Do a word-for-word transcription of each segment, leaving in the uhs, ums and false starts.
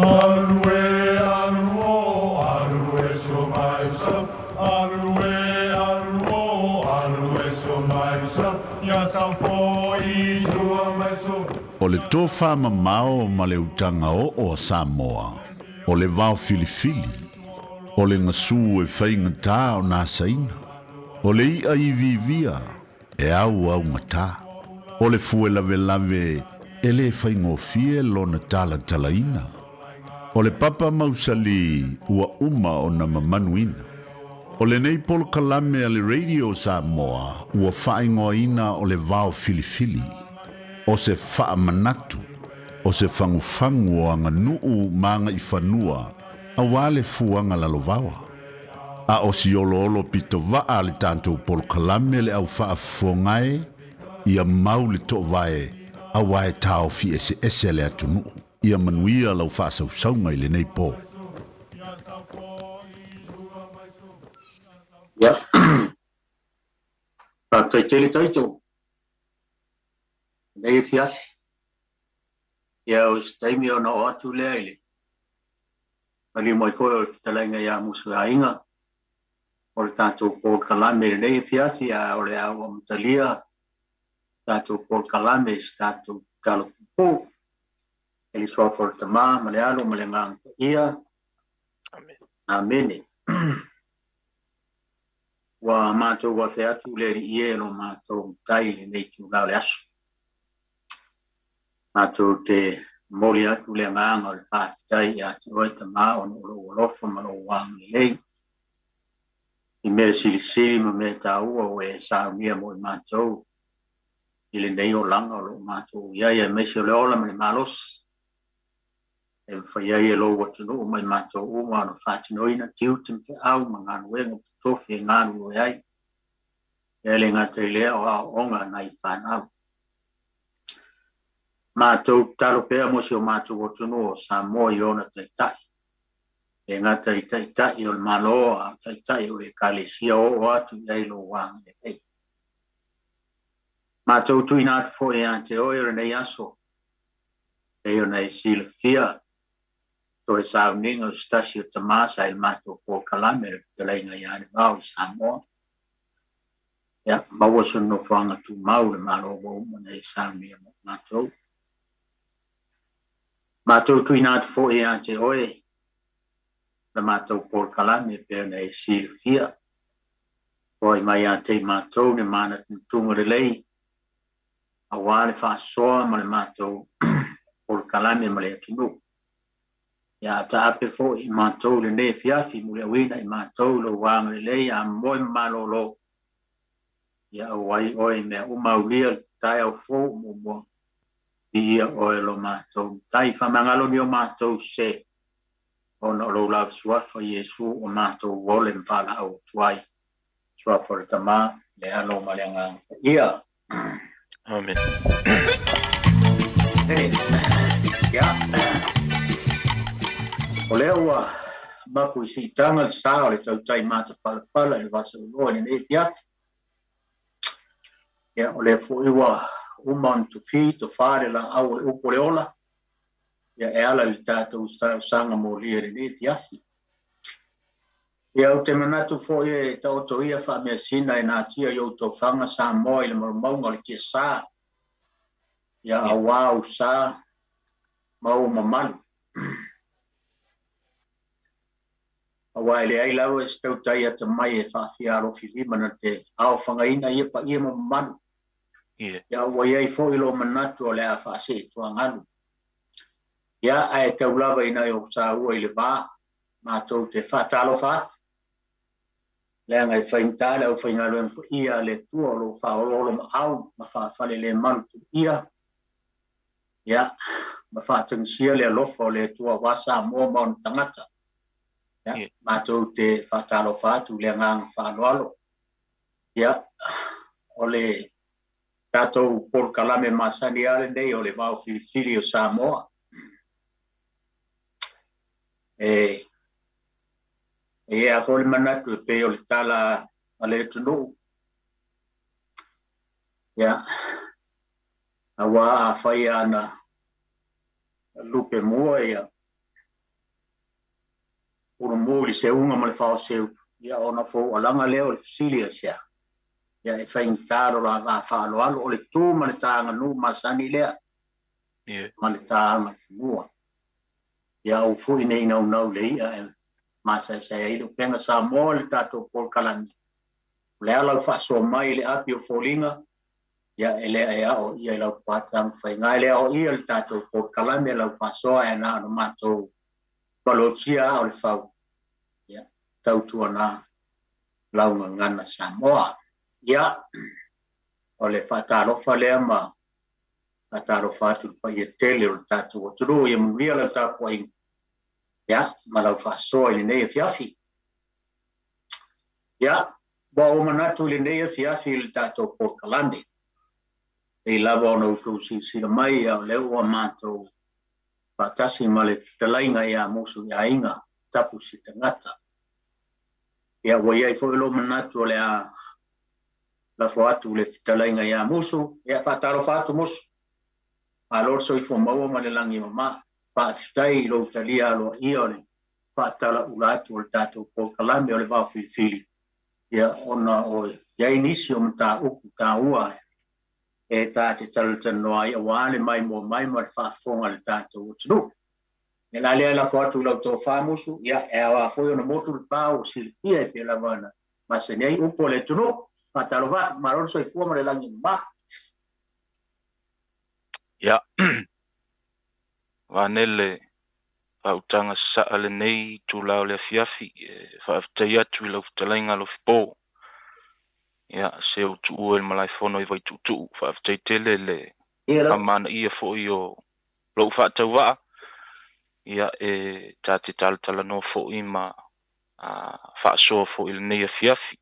O le tō whamamao ma le utanga o o Samoa, o le Vaofilifili, o le ngasū e whaingatā o nāsaina, o le ia i vivia e au au ngatā, o le fuelawelawe e le whaingofie lona tala talaina, o le papa mausali ua uma o na mamanuina, o le nei polkalame a le Radio Samoa ua whaingoina o le Vaofilifili. O se whaamanatu, o se whangufangu o anga nuu maanga i whanua, a wale fuanga lalovawa. A o si ololo pito waa le tanto polkalame le au whaafongae, ia mau le to vae, a wae tau fi ese ese le atu nuu, ia manuia lau whaasausauga i le nei pō. Ia, tātai tele taito. Nei fias, ia o steimi o na o atu lea ele. Mani mai koe o kitalainga ia Musuiaiga, o le tātou polkalame nei fias, ia o le au amtalia, tātou polkalame is tātou kalakupu, ele soa for tamā, male alo, male ngang ia. Amene. Wa mātou wa fe atu leeri ie lo mātou taile nei tūrao le asu. Mātou te mori atu le maanga o le whāfitai a te oita maa o nolo olofa malo wangi lei. I mea silisiri ma mea tāua o e sāumia mo i mātou. I le nei o langa o lo mātou iai e meisi o le ola mani mālos. E mwhaiai e lo watunu o mai mātou uma o whātinoina tiutim fe au ma ngānu e ngā putofi e ngānu e ai. E le ngā te lea o ao onga na i whānau. Mātou taropea mo si o mātou watunu o Samoa i ona taitai. E ngā taitaitai o le maloa, taitai o e kālesia o o atu i ailo wāng e pei. Mātou tui nātu fo e ante o e renei aso. E o nei silafia. To e sauninga o stasi o tamasa e mātou polkalame re kutalainga i ane wau Samoa. Ia mawasun no whanga tu mau le maloa wau mo nei sauninga mo mātou. Mātou tui nātu fo e ante oe, la mātou polkalame pēna e silafia. Oe mai ante mātou ne māna tuntunga relei, a wāle whāsoa ma le mātou polkalame ma le atunu. Ia ta ape fo i mātou le ne fiafi mule awina i mātou lo wāng relei a moe malolo. Ia wai oe mea umaulia tai au fo mumua. Ia oe lo mātou. Tai whamangalo ni o mātou se. Ona o lo lau suafa Yesu o mātou wole mpala au tuai. Suafa o tamā le alo malenga. Ia. Amen. Ia. O leo a maku isi i tangal sāo le tautai mātou palapala le vasa uloa ni nei fiafi. Ia o leo fo iwa. Uman tu fi to fare la au upoleola ya ela li tato usta sanga molire ni fiasi ya utemanatu fo ye tato ia fa mesina ina tia yo to fanga sa moil mormongo ki sa ya awau sa mau mamal awaile ai lawe sto taia te mai fa fiaro filimanate au fanga ina ia pa ia mamal. Ia waiai fo ilo manatu o lea whaase tua ngalu. Ia ae taulawa ina e o sa ua i le vā, mātou te whatalo whaat. Lea ngai whaimtale au whaingaluem po ia le tua o lo whaololo ma au, ma whaafale le malutu ia. Ia, ma whaatangsia le alofa o le tua wasa mō maun tangata. Ia, mātou te whatalo whaatu lea ngang whaaloalo. Ia, o le tātou polkalame masani ale nei o le Vaofilifili o Samoa. E a fōle manatu e pē o le tala ale tunu. Ia, a wā a whai ana lupe mua ia. uru muli se unga ma le faoseu ia ona fo alanga leo le silia sia ia e faintaro la va fa lo alo o le tu ma le tanga no masani lea ia ma le tanga ma fua ia o fo inei nau nau le ia ma sa sa ia lo penga sa mo le tato por kalani le ala fa so mai le apio folinga ia ele ia o ia la patang fainga le o ia le tato por kalani la fa so ia na no mato Balotia alfau, ya tau tuana launga ngana Samoa, ya ole fatalo falema, fatalo fatu pa yetele ultatu waturu yemwia la tapoi, ya malaufaso ilinei fiafi, ya ba omanatu ilinei fiafi ultatu pokalandi, ilaba ono kusi silamai ya lewa mato. Patasi male talainga ya Musuiaiga Tapu Siitagata. Ya waya ifo ilo manatu le a lafuatu le talainga ya Musu. Ya fataro fatu Musu. Alorso ifo mawa male langi mama. Fatai ilo talia alo ione. Fatala ulatu ultatu po kalambe ole vaofilifili. Ya ona oe. Ya inisio mta uku ta uae. E ta te talutan noa ia wale mai mo mai mo fafonga le tatou tulu. E la lea la fotu lau tō whamusu, ia e awa foio na motu le pāo silifia e pēla wana. Ma se nei upo le tulu, ma tarova, ma rorso i fua ma le langi ma. Ia, wanele, pautanga saale nei tūlao le fiafi, whaaftai atu i lau talainga lo fipo. Ya se o tu el malaifono i vai tu tu fa tetele le amana ia fo io lo fa tawa ya e tati tal tala no fo ima a fa so fo il ne fiafi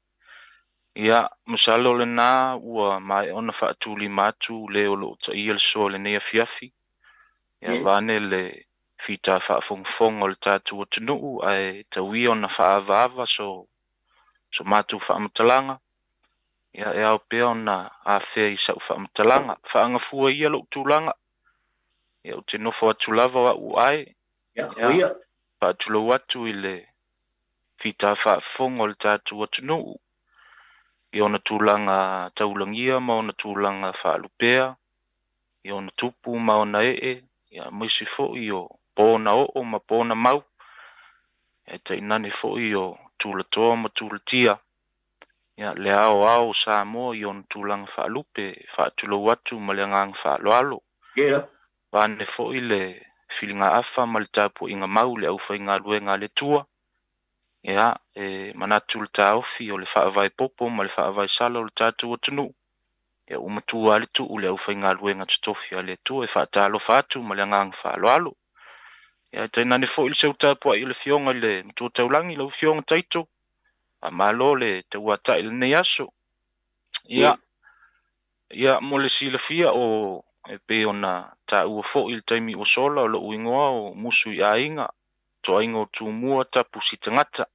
ya msalo le na wa mai ona fa tu li matu le lo ta il so le ne fiafi ya vanele fita fa fong fong ol tatu tnu ai tawi ona fa vava so so matu fa mtalanga ya e au peo na afe i sau whaamtalanga. Whaangafua ia luk tūlanga. Ia u te nofo atu lava wa uae. Ia huia. Pātulo atu i le fita whaafongo le tātu atu nuu. Ia ona tūlanga taulangia ma ona tūlanga whaalupea. Ia ona tupu ma ona ee. Ia mwisi fo i o pōna oo ma pōna mau. E te inane fo i o tūlatoa ma tūlatia. Ya le ao ao Samoa yon tulang fa lupe fa tulo watu malengang fa loalo yeah pa ne fo ile filinga afa malta po inga maule au fa inga luenga le tua ya e manatul tao fi ole fa vai popo mal fa vai sala ul tatu utnu ya umatu ali tu ule au fa inga luenga tofia le tua fa talo fa tu malengang fa loalo ya tena ne fo ile seuta po ile fionga le mtu taulangi le fionga taito Malole te wata il neaso. Ia, ia mole silafia o pe ona ta uofo il taimi o sola o lo uingoa o Musuiaiga toaingo tumua Tapu Siitagata.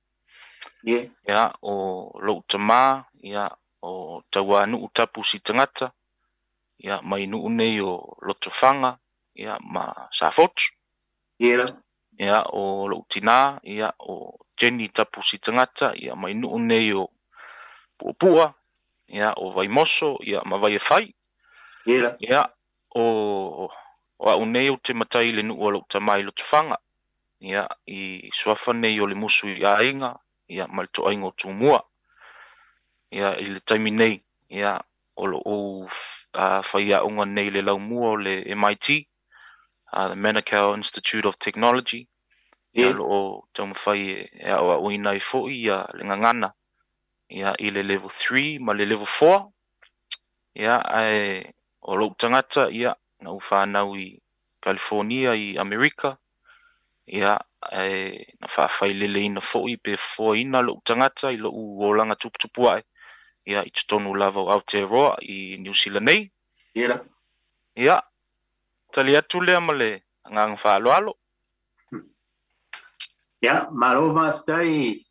Ia, o lo tama, ia, o tawanu Tapu Siitagata. Ia, mai nu nei o lotofanga, ia, ma safotu. Ia, ia, o lo tina, ia, o Jenny Tapu Siitagata, ia mai nuu nei o puapua, ia o vaimoso, ia ma vaiafai. Ia, ia o au nei o te matai le nuu alau tamai lo tafanga, ia i suafa nei o le Musuiaiga, ia ma le toainga o tumua. Ia i le taimi nei, ia o lo o faiaʻoga nei le laumua o le M I T, the Manukau Institute of Technology. Ia loo taumawhai e awa uinai fo ia le ngangana. Ia i le level three ma le level four. Ia ae o loo tangata ia na uwhanau i California i Amerika. Ia ae na whaafai lele ina fo i pe fo ina loo tangata i loo uolanga tuputupua e. Ia i tutonu lava o Aotearoa i New Zealand nei. Ia. Ia. Tali atu lea ma le ngang whaalo alo. Ya marova tai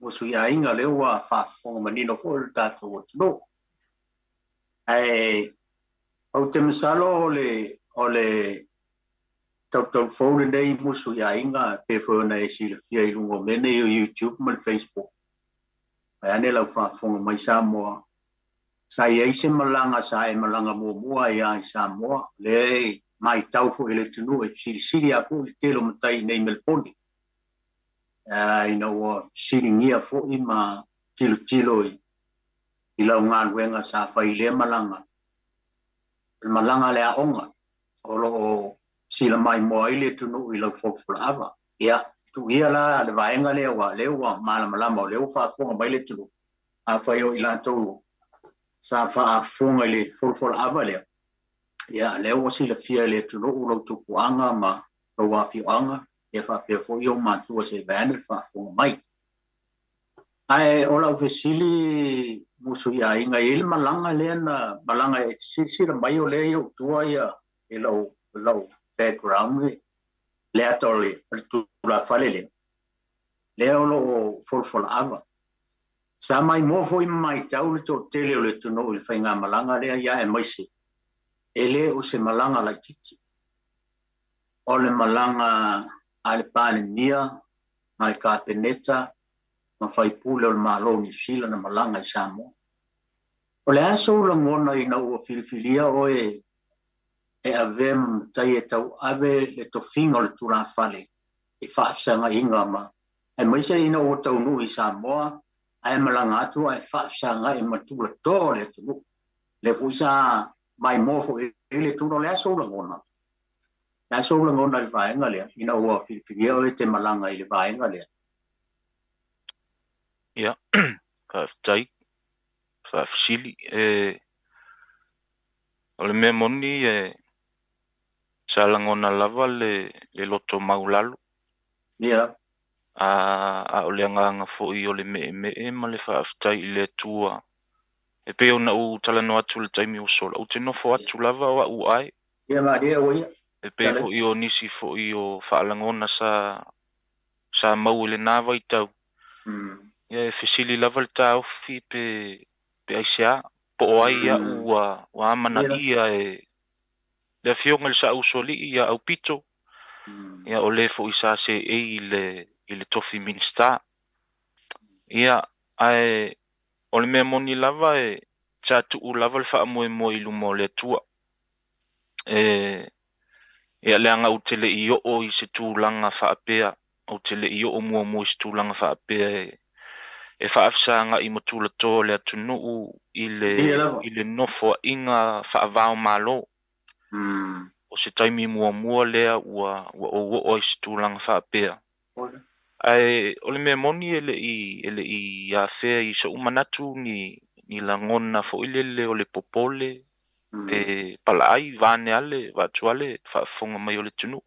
Musuiaiga lewa fa fo manino fo tato wotu ai au temsalo ole ole Tau phone nei Musuiaiga pe fona e silfia i lungo mene i YouTube ma Facebook. Ai ane lau whafonga mai Samoa. Sai ei se malanga sa e malanga mua ia i Samoa. Le mai tau fo ele tunu e sirisiri a fo i telo matai nei Melbourne. Ai no siringia fo i ma tilo tilo i. I lau ngan wenga sa fai le malanga. Malanga le aonga. Olo o sila mai moa ile tunu i lau fofula awa. Ia. Tu ia la le vaenga lewa lewa mala malama o lewa fafonga mai le tulu afaio i latou sa faafonga le forofola ava lea ia lewa silafia le tulu o lou tupuaga ma lou afioaga e faapea foʻi o matua se vaena le faafoga mai ae o lau fesili Musuiaiga i le malaga lea na malaga e silasila mai o lea i outua ia i lau lau background le atole tu la falele le olo forfola ava sa mai mo foi mai taul to tele le tu no il fainga malanga le ya e maisi ele o se malanga la titi ole malanga al palmia mal capeneta ma fai pulo il maloni sila na malanga samo ole aso lo ngona ina o filifilia o e e avem tai tau ave le tofinga le tu la fale e faafsaga iga ma e maisa ina ua taunuu i Samoa ae malaga atu ae faafsaga ai ma tulatō le tunuu le foʻi sa maimo foʻi i le tunu o le asoulagona le asoulagona i le vaega lea ina ua filifilia oe te malaga i le vaega lea ia faafetai faafesili e o le mea moni e sa lagona lava le le loto maulalu yeah a a o le nganga foʻi o le me me ma le faafetai i le atua e pe ona u talanoa atu le taimi o sola o te nofo atu lava o aʻu ae ia maʻalia ua ia e pe foʻi o nisi foʻi o faalagona sa sa mau i lenā vaitau ia e fesili lava le taofi pe pe aisiā po ai aʻu ua amanaʻia e le afioga i le saʻausolii ia au pito ia o le foʻi sa se ei le i le tofi minista ia ae o le mea moni lava e tatuu lava le faamoemoe i luma o le atua e ia leaga ou teleʻi oo i se tulaga faapea ou teleʻi oo muamua i se tulaga faapea e faafesagaʻi ma tulatō o le atunuu i le i le nofo aʻiga faavao mālō o se taimi muamua lea ua ua ouoo i se tulaga faapea ai ole me moni ele i ele i a fea i so manatu ni ni langona fo ile ole popole e palai vane ale vatuale fa fonga mai ole tunu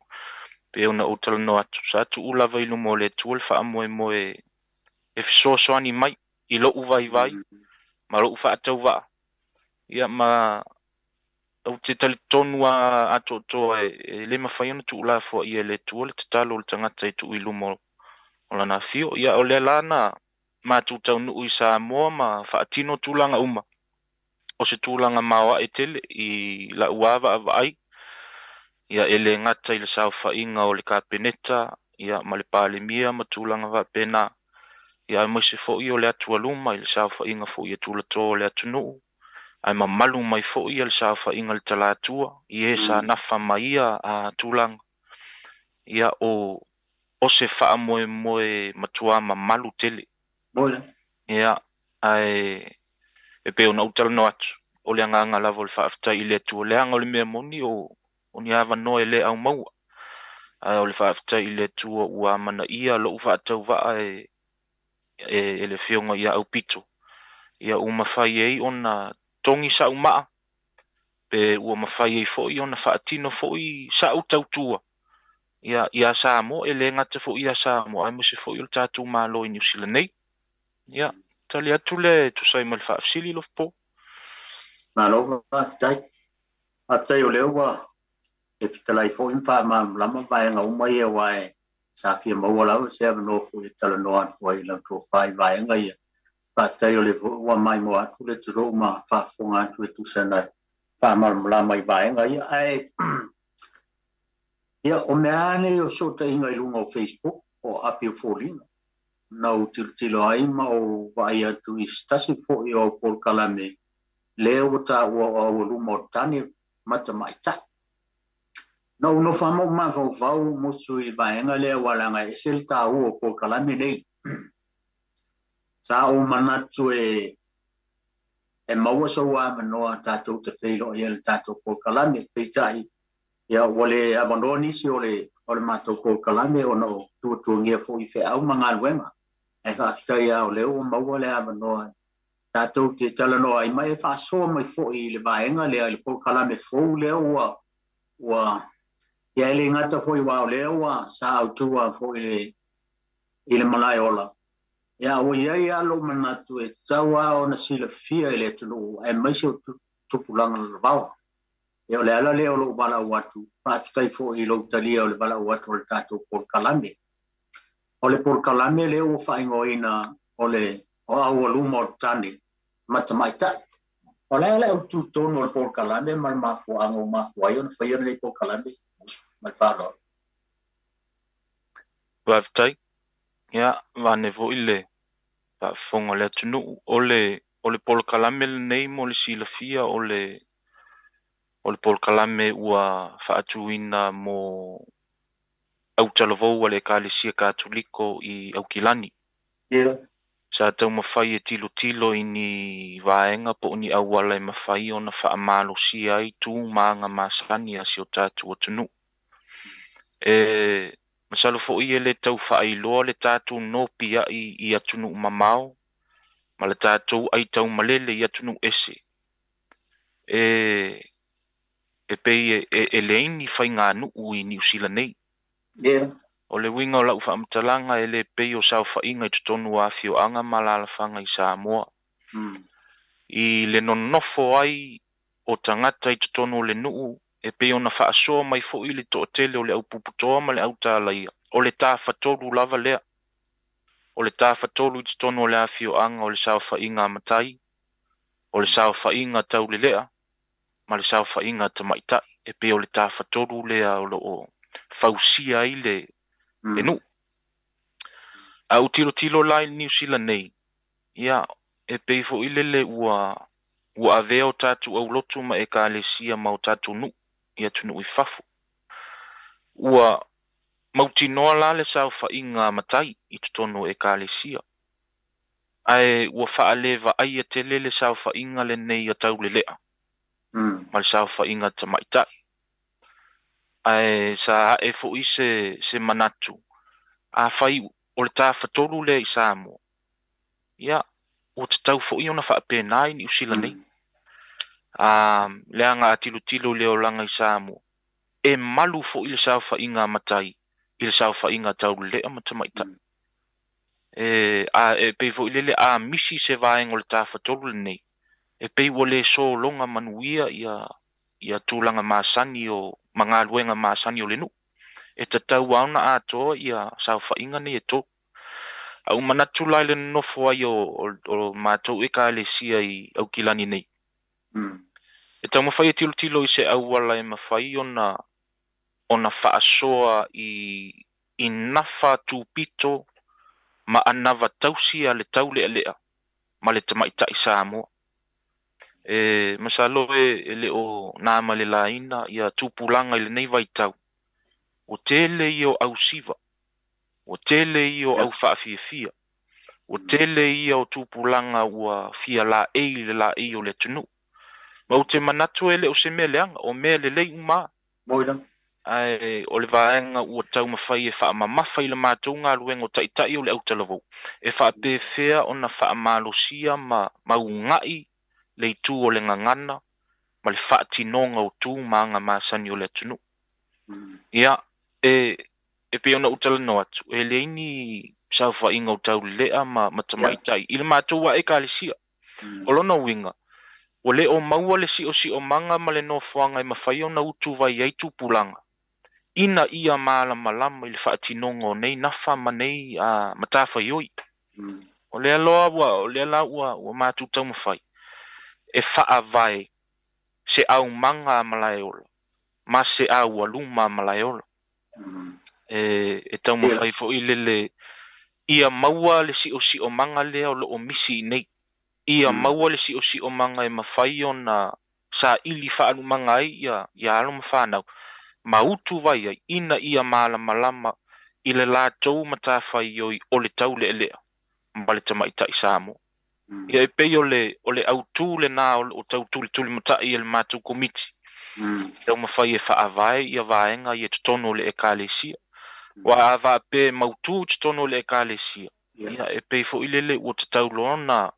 pe ona otal no atu sa tu ula vai no mole tu fa moe moe e so so ani mai i lo vai vai ma lo fa atova ia ma o te talitonua atotoa e le mafai ona tuula foʻi ia le tua le tatalo o le tagata i tuʻu i luma o lana fio ia o le lā na matou taunuu i Samoa ma faatino tulaga uma o se tulaga maoaʻi tele i laʻu a vaavaai ia e le gata i le saofaʻiga o le kapeneta ia ma le palemia ma tulaga vaapena ia e maise foʻi o le atualuma i le saofaʻiga foʻi e tulatō o le atunuu ai mamalu mai foʻi ia le saofaʻiga le talātua i ē sa nafa mai ia a tulaga ia o o se faamoemoe matuā mamalu tele ia ae e pe ona ou talanoa atu o le agaga lava o le faafetai i le atua leaga o le mea moni o ona avanoa e lē aumaua ae o le faafetai i le atua ua amanaʻia loʻu faatauvaa e e le fioga ia aupito ia u mafai ai ona tongi sa uma pe ua mafai foi ona faatino foi sa utautua ia ia sa mo ele ngata foi ia sa mo ai mo se foi o tatu malo i New Zealand nei ia talia tule tu sai mal faafsili lofpo malo fatai atai o lewa e fitalai foi infa ma lama vai nga uma ia wai sa fia mo lao se no foi tala no an foi la to fai vai nga ia fatai o le ua mai mo atu le turo ma faafoga atu e tusa nai faamalamalama i vaega ia ae Ia o mea ane o so ta inga ilunga o Facebook o api o fōringa. Na o tiltilo aima o vai atu i stasi fō i o polkalame. Leo ta ua o luma o tani mata mai tai. Na o no fama o ma vau vau mosu i vaenga lea walanga e selta o polkalame nei. Sa o manatu e e mawasa wa manoa tātou te whailo i ele tātou polkalame peitai. Ia wale abandonisi ole ole mātou polkalame o no tuatuangia fōi wheau mga luenga. E whafita ia o leo maua le abandona. Tātou te talanoa ima e whasoa mai fōi i le vaenga lea le polkalame fōu leo wa wa ia ele ngata fōi wao leo wa sa autua fōi le i le malai ola. Ya o ia ia lo manatu e tawa ona sila fia ele tulu e mai so tupulanga vao e ole ala le lo bala watu five four i lo talia ole bala watu le tato polkalame ole polkalame le o faingoina ole o au lumo tani matamaita ole ala o tu tono ole polkalame mal mafu ango mafu ayon fayer le polkalame mal falo waftai ya vanevo ile pa fongo le tunu ole ole polkalame le nei mo le silafia ole ole polkalame ua faatuina mo au talovo ole kalisia katoliko i au kilani yeah. Sa tau mafai e tilo tilo ini vaenga po ni au wala e mafai ona faamalosia ai tu maanga masani asio tatu o tunu e Masalo fo i ele tau whaailoa le tātou no pia i, i atunu mamao. Ma le tātou ai tau malele i atunu ese. E, e pei e, e, e leini whai ngā nuu i New Zealand nei. Yeah. O le winga o lau whaamtalanga ele pei o sao whainga i tutonu a fio anga malalafanga i Samoa. Mm. I le nonofo ai o tangata i tutonu le nuu. E pei ona faasoa mai foʻi le toʻatele o le aupuputoa ma le autalaia o le tāfatolu lava lea o le tāfatolu i totonu o le afioaga o le saofaʻiga amatai o le saofaʻiga taulelea ma le saofaʻiga tamaʻitaʻi e pei o le tāfatolu lea o loo fausia ai le le nuu a u tilotilo la i New Zealand nei ia e pei foʻi lele ua ua avea o tatou aulotu ma ekalesia ma o tatou nuu ia tunu i fafu. Ua mautinoa la le sao whainga matai i tutono e kālesia. Ae ua whaalewa ai a te lele sao whainga le nei a taulelea. Mm. Ma le sao whainga tamaitai. Ae sa e fo i se, se manatu. A whai o le tā whatoru le i Samoa. Ia o te tau fo i ona whaapena ni usila nei. Mm. Um, leanga atilu tilo leo langa i Samoa. E malu fo ili sao whainga matai. Ili sao whainga tau lea matamaita. Mm. E, a, e pei fo ilele a misi se vaeng o le tāwhatolu nei. E pei wale so longa manuia ia, ia tūlanga māsani o mga luenga māsani o lenu. E tatau auna atoa ia sao whainga nei e tō. Au manatu laile nofo ai o, o, o mātou e kālesia i au kilani nei. Mm. E tau mawhai e tilo tilo i se auala e mawhai ona, ona whaasoa i, i nafa tūpito ma anawa tausia le taule alea ma le tamaita i Samoa. E masalo e, e leo nama le laina ia tūpulanga i le nei vai tau. O tele i o au siva, o tele i o yeah. Au whaafiafia, o tele i o tūpulanga ua fia la e le la e o le tunu. Ma o te manatu ele o se meleanga, o mele lei uma. Moira. Ai, o le vaenga ua tau mawhai e wha mamawhai le mātou ngā luenga o taitai o le autalavu. E wha pēwhea o na wha amalosia ma maungai le tū o le ngangana, ma le wha tinonga o tū maanga māsani o le tunu. Mm. Ia, e, e peona utalano atu, e leini sao whainga o tau lea ma matamaitai. Yeah. I le mātou wa e kālesia, mm. O lona winga. O le o maua le si o si o manga ma le nofoanga e mawhai o na utu vai ai tūpulanga. Ina ia maala malama ili whaatinonga o nei nafa ma nei uh, matafa ioi. Mm. O le aloa wa, o le ala ua, ua mātu tau mawhai. E whaa vai se au manga a malae ola. Ma se au aluma a malae ola. E e tau mawhai fo i lele ia maua le si o si o manga lea o lo o misi nei. Ia maua le si o si o manga e mawhai o na sa ili whaanu manga ai ia ia alo mawhanau. Mautu vai ai ina ia maala malama i le la tau matawhai yoi o le tau le lea. Mbale tamaita i Samo. Ia e pei o le o le au tū le nā o tau tūle tūle matai i le mātou komiti. Tau mawhai e whaavai ia vaenga i e tutono le ekalesia. Wa ava pe mautu titono le ekalesia. Ia e pei fo ilele o te taulo ona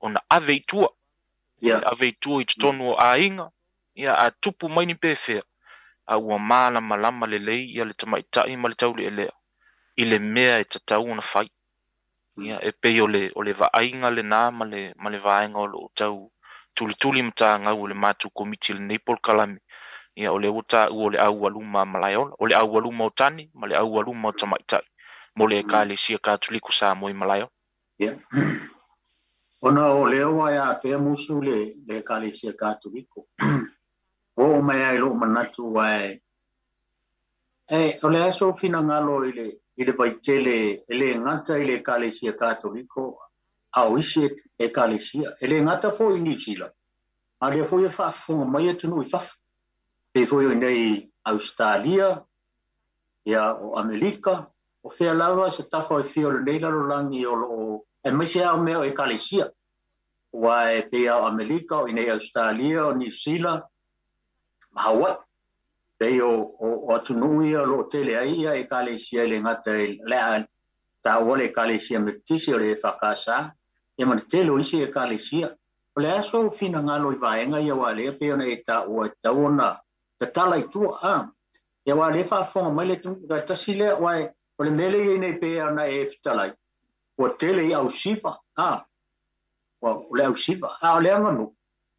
ona aveitua. Ia aveitua i titono o ainga. Ia a tupu maini pewhea. A ua maala malama lelei ia le tamaitai ma le taule elea. I le mea e tatau ona fai. Ia e pei o le vaainga le nā ma le vaenga o lo tau. Tuli tuli mta ngau le mātou komiti le Nepal kalami. Ia ole uta u ole au aluma malaiola, ole au aluma otani, male au aluma tamaitai. Mole ka le sia katuliku sa moi malaio. Ia. Ona ole wa ya fe musu le le ka le sia katuliku. O mai ai lo manatu ai. E ole aso fina ngalo ile ile vaitele ele ngata ile ka le sia katuliku. Au isi e ka le sia ele ngata fo inisila. Ale fo ye fa fo mai tunu fa. Pefo yo nei Australia, ia o Amerika, o fea lawa se tafo e fio le nei lalo langi o lo e mese au meo e kalesia. Wa e pea o Amerika, o nei Australia, o New Zealand, Hawaii. Pei o atunui o lo tele aia e kalesia le ngata e lea ta wale kalesia metisi o le whakasa. E mani telo isi e kalesia. O le aso fina ngalo i vaenga ia wale peo na e ta o e taona. Tala itua am. Ia wa le whaafonga mai le tunga tasile wai o le mele i nei pēa na e fitalai. O tele i au siva. O le au siva. O le anganu.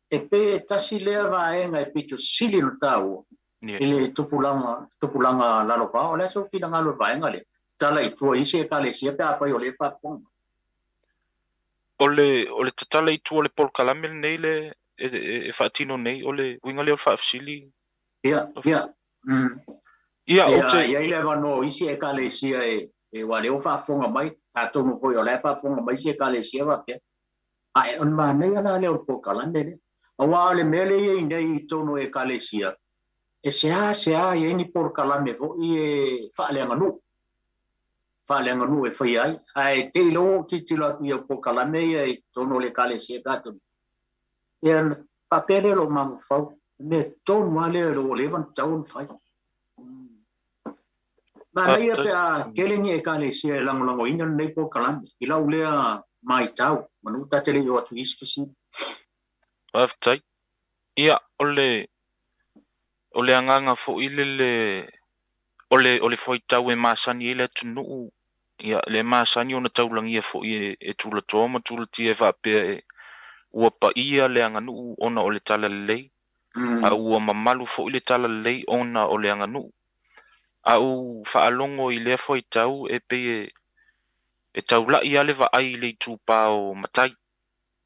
E pē tasile vaenga e pito sili no tāua. I le tupulanga lalopa. O le aso fina ngalo vaenga le. Tala itua isi e kalesia pē awhai o le whaafonga. O le tatala itua le polkalame nei le e whaatino nei. O le winga leo whaafsili. Ia, ia. Ia, ote. Ia ilewa no isi e kalesia e wale o whaafonga mai. Tātonu fo i o lea whaafonga mai isi e kalesia wapea. Ae, on maanei ala leo pokalande ne. Awa ale mele i nei i tono e kalesia. E sea, sea, i eni pokalame fo i e whaaleanganu. Whaaleanganu e whai ai. Ae, te ilo titila i o pokalame i tono le kalesia katoni. Ia, papere lo mamu fau. Me tonu ale lo levan taun fai. Ma leia pe a kelengi e kalesia langolango ina nei po kalami. I lau lea mai tau. Manu tatele i o atu iskisi. Aftai. Ia ole ole anganga fo ilele ole ole foi tau e masani ele tunuu. Ia le masani ona taulangia fo i e tulatoma tulati e vapea e uapa ia le anganuu ona ole talalei. A ua mamalu fo ile tala lei ona o le anganu. A u whaalongo i lea fo i tau e peye e tau la i alewa ai le tūpā o matai.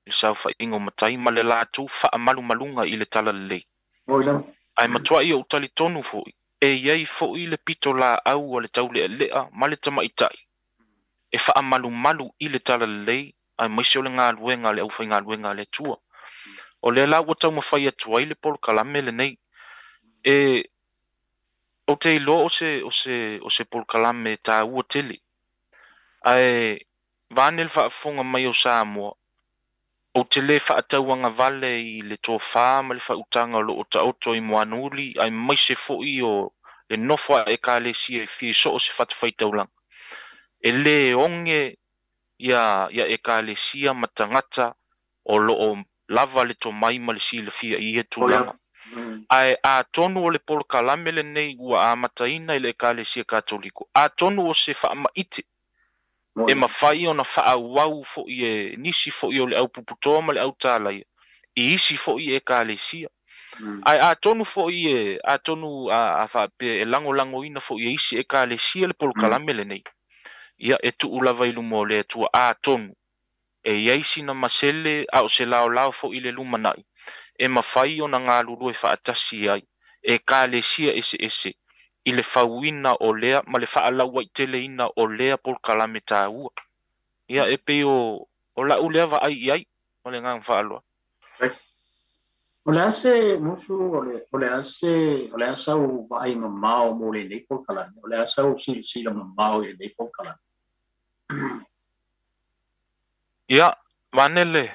I sau wha ingo matai ma le la tū wha amalu malunga i le tala lei. Ai matua i o utali tonu fo i. E iei fo i le pito la au o le tau lea lea ma le tamaitai. E wha amalu malu i le tala lei ai maise o le ngā luenga le au whai ngā luenga le tua. O le la ua tau mawhai atuai le polo kalame le nei. E, o te ilo o se, o se, o se polo kalame tā ua tele. Ae, vāne le whaafonga mai o Samoa. O te le whaatauanga vale i le tō whāma le whautanga o lo o taoto i moanuli. Ai maise fo i o le nofwa e kālesia e fie so o se whatawhai taulanga. E le onge ia, ia e kālesia matangata o lo o lava le to mai ma le sila fia i he tūlanga. Ai a tonu o le polo kalame le nei ua a mataina i le ekalesia katoliko. A tonu o se whaamaite. E mawhai ona whaawau fo i e nisi fo i o le au puputoa ma le au tālaia. I isi fo i ekalesia. Ai a tonu fo i e, a tonu a whaapea e lango lango ina fo i e isi ekalesia le polo kalame le nei. Ia e tu ulava ilumo le tua a tonu. E iei sina masele a o se lao lao fo i le lumanai. E mawhai o na ngā lulu e whaatasi ai. E kālesia ese ese. i le fauina o lea ma le faalaua i teleina o lea por kalameta ua. Ia e pe o o la u lea vaai i ai o le ngang faaloa. O le ase musu o le ase o le asa u vaai mamao mo le nei por kalame. O le asa u silisila mamao i le nei por kalame. Ia vanele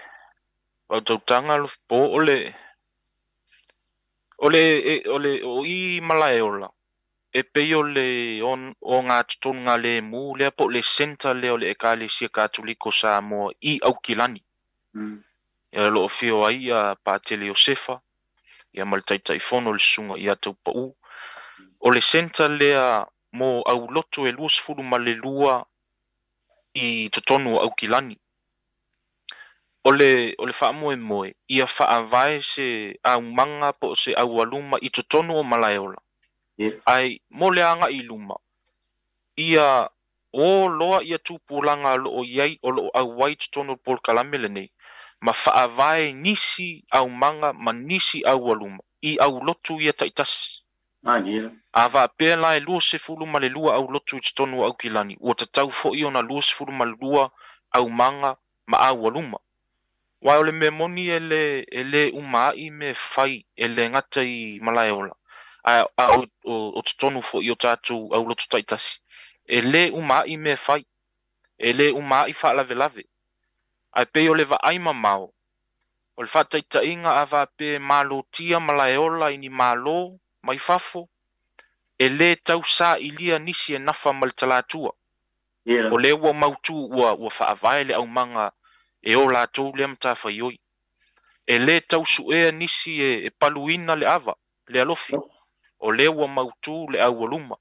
o tautanga lo po o le o le o le o i malae ola. E pei o le on o ngā tutunga le mū lea po le senta leo le Ekalesia Katoliko Samoa i Aukilani. Mm. Ia loo fio ai a Pātele Iosefa, ia maltaitaifono le sunga i atau pau. O le senta lea mo au loto e luosfuru ma le lua i totonu Aukilani. O le, o le faa moe moe, ia faa vae se au manga po se au aluma i totonu o Malaeola. Yeah. Ai moleanga iluma ia o loa ia tupulanga lo iai o lo au wai tono por kalamele nei ma faavae nisi au manga ma nisi au aluma i au lotu ia taitasi ah, yeah. Ava pela e lua se fulu ma le lua au lotu i tono au kilani o tatau fo i ona lua se fulu ma le lua au manga ma au aluma wai ole memoni ele ele umai me fai ele ngata i Malaeola a o o tonu fo i o tatu au lotu taitasi ele uma i me fai ele uma i fa lave lave ai pe o le va ai mamao o le fa taitainga ava pe malotia Malaeola ini malo mai fafo ele tausa ilia nisi nafa maltalatua yeah. O le wa mautu wa wa fa availe au manga e o la tu le mtafa yoi ele tausu e nisi e paluina le ava le alofi oh. O lewa mautu le au waluma.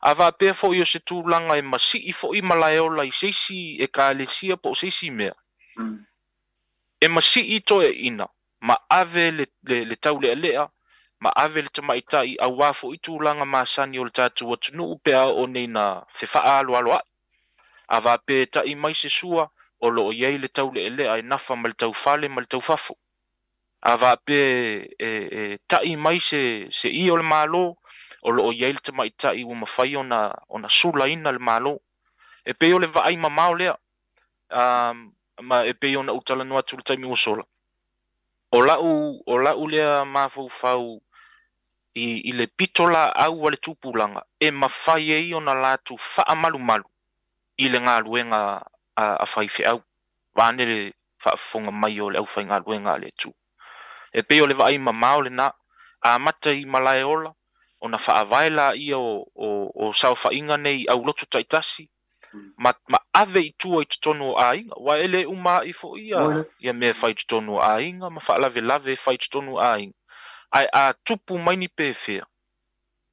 Ava pe fo yo se tu langa e masi i fo i Malaeola i seisi e Kalesia po seisi mea. Mm. E masi i to e ina. Ma ave le, le, le tau le alea. Ma ave le tamaita i awa fo i tu langa masani o le tatu watunu upea o neina fefaa alo alo ai. Ava pe ta i maise sua o lo iei le tau le alea e nafa ma le tau fale ma le tau fafo. Ava pe e, e, tai mai se, se i o le malo, o lo o yeil te mai tai o mawhai o na, na sula ina le malo. E pe o le vaai mamao lea, um, ma e pe o na utala noa tulu taimi o sola. O lau, o lau lea mafaufau i, i le pitola au wale tupulanga, e mawhai e i o na latu faa malu malu, i le ngā luenga a, a whaife au. Wane le faa fonga mai o le au whai ngā luenga le tu. E pei o le vaai mamao le na a mata i Malaeola ona faavaela ia o o, o saufainga nei au lotu taitasi ma, ma ave i tua i tonu ainga wa ele uma i fo ia ia me fai tonu ainga ma fa lave lave fai tonu ainga ai a tupu mai ni pefea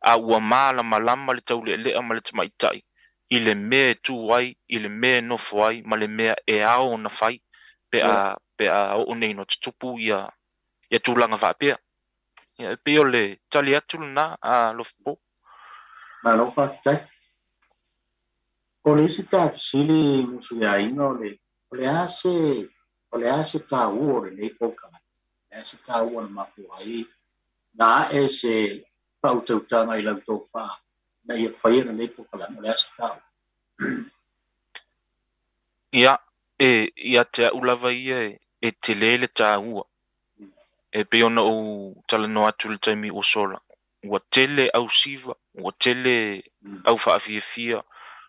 a ua mala malama le taulelea ma le tamaitai i le mea tu ai i le mea nofo ai ma le mea e ao na fai pe a pe a o nei no tupu ia ia tūlanga whapea. Ia pe o le tali atu na a lofpo. Nā lofa kitai. O le isi tā pisili Musuiaiga o le ase o le ase tā ua o le nei pokana. O le ase tā ua na mafuai. Nā e se pautautanga i lautou wha. Nā ia whai na nei pokana o le ase tā ua. Ia e ia te aulava ia e te lele tā ua. E pe ona o talanoa atu le taimi o sola. Ua tele au siva, ua tele au faafiafia,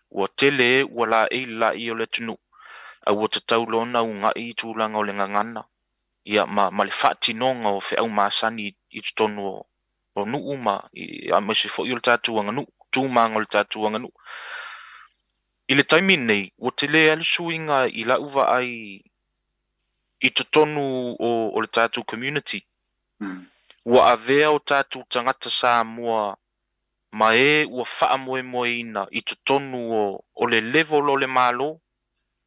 ua tele ua la e la i o le tunu. Ua tatau lona u ngai i tūlanga o le ngangana. Ia ma, ma le faatinonga o fe au maasani i tutonu o nuu ma. Ia maise fo i o le tatu wanga nuu, tūmanga o le tatu wanga nuu. I le taimi nei, ua tele alisuinga i la uva ai i totonu o, o le tatu community. Mm. Ua avea o tatu tangata Samoa ma e ua faa moe moe ina i totonu o, o le level o le malo,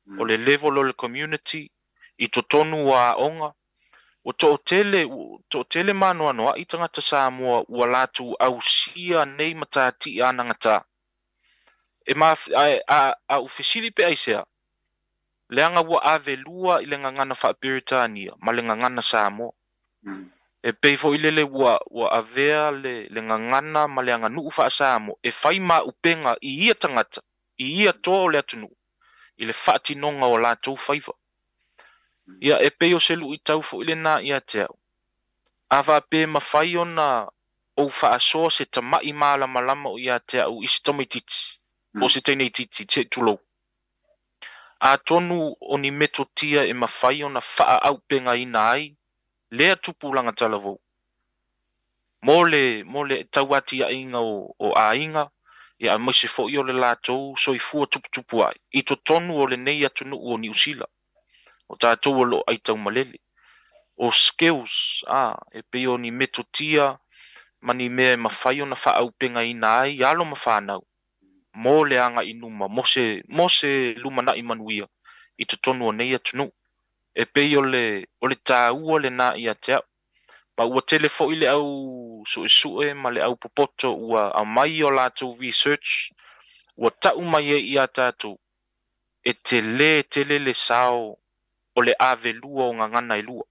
mm. O le level o le community, i totonu a onga. O tootele, tootele manu anoa i tangata Samoa ua latu au sia nei matati a nangata. E ma a, a, a ufisili pe aisea. Leanga ua ave lua i le ngangana wha Britania, ma le ngangana Samoa. Mm. e peifo ilele wa wa avea le le ngangana ma le anga nuu fa asamo e faima upenga i ia tangata i ia tō le atunu i le whaatinonga o lātou faiva. Ia e peo selu i tau fo ile nā ia te au. Awa pe mawhai o nā o whaasoa se tamai mālama lama o ia te au i se tamai titi. O se teinei titi, te tulou. A tonu o ni metotia e mawhai o nā whaa aupenga i nā ai. Lea tupulanga talavou. Mole, mole tauati a inga o, o a inga. Ia mwese fo i o le lātou soifua tuputupu ai. I to tonu o le nei atunu o ni usila. O tātou alo ai tau malele. O skills, ah, e peo ni metotia, mani mea e mawhai o na whaaupenga i nā ai, alo mawhanau. Mō leanga inuma, mō se, mō se lumana i manuia, i te tonu o nei atunu. E peo le, o le tā ua le nā i a te au. Pa ua telefo i le au sue sue, ma le au popoto ua au mai o lātou research, ua tau mai e i a tātou. E te le, te le le sao, o le ave lua o ngangana i lua.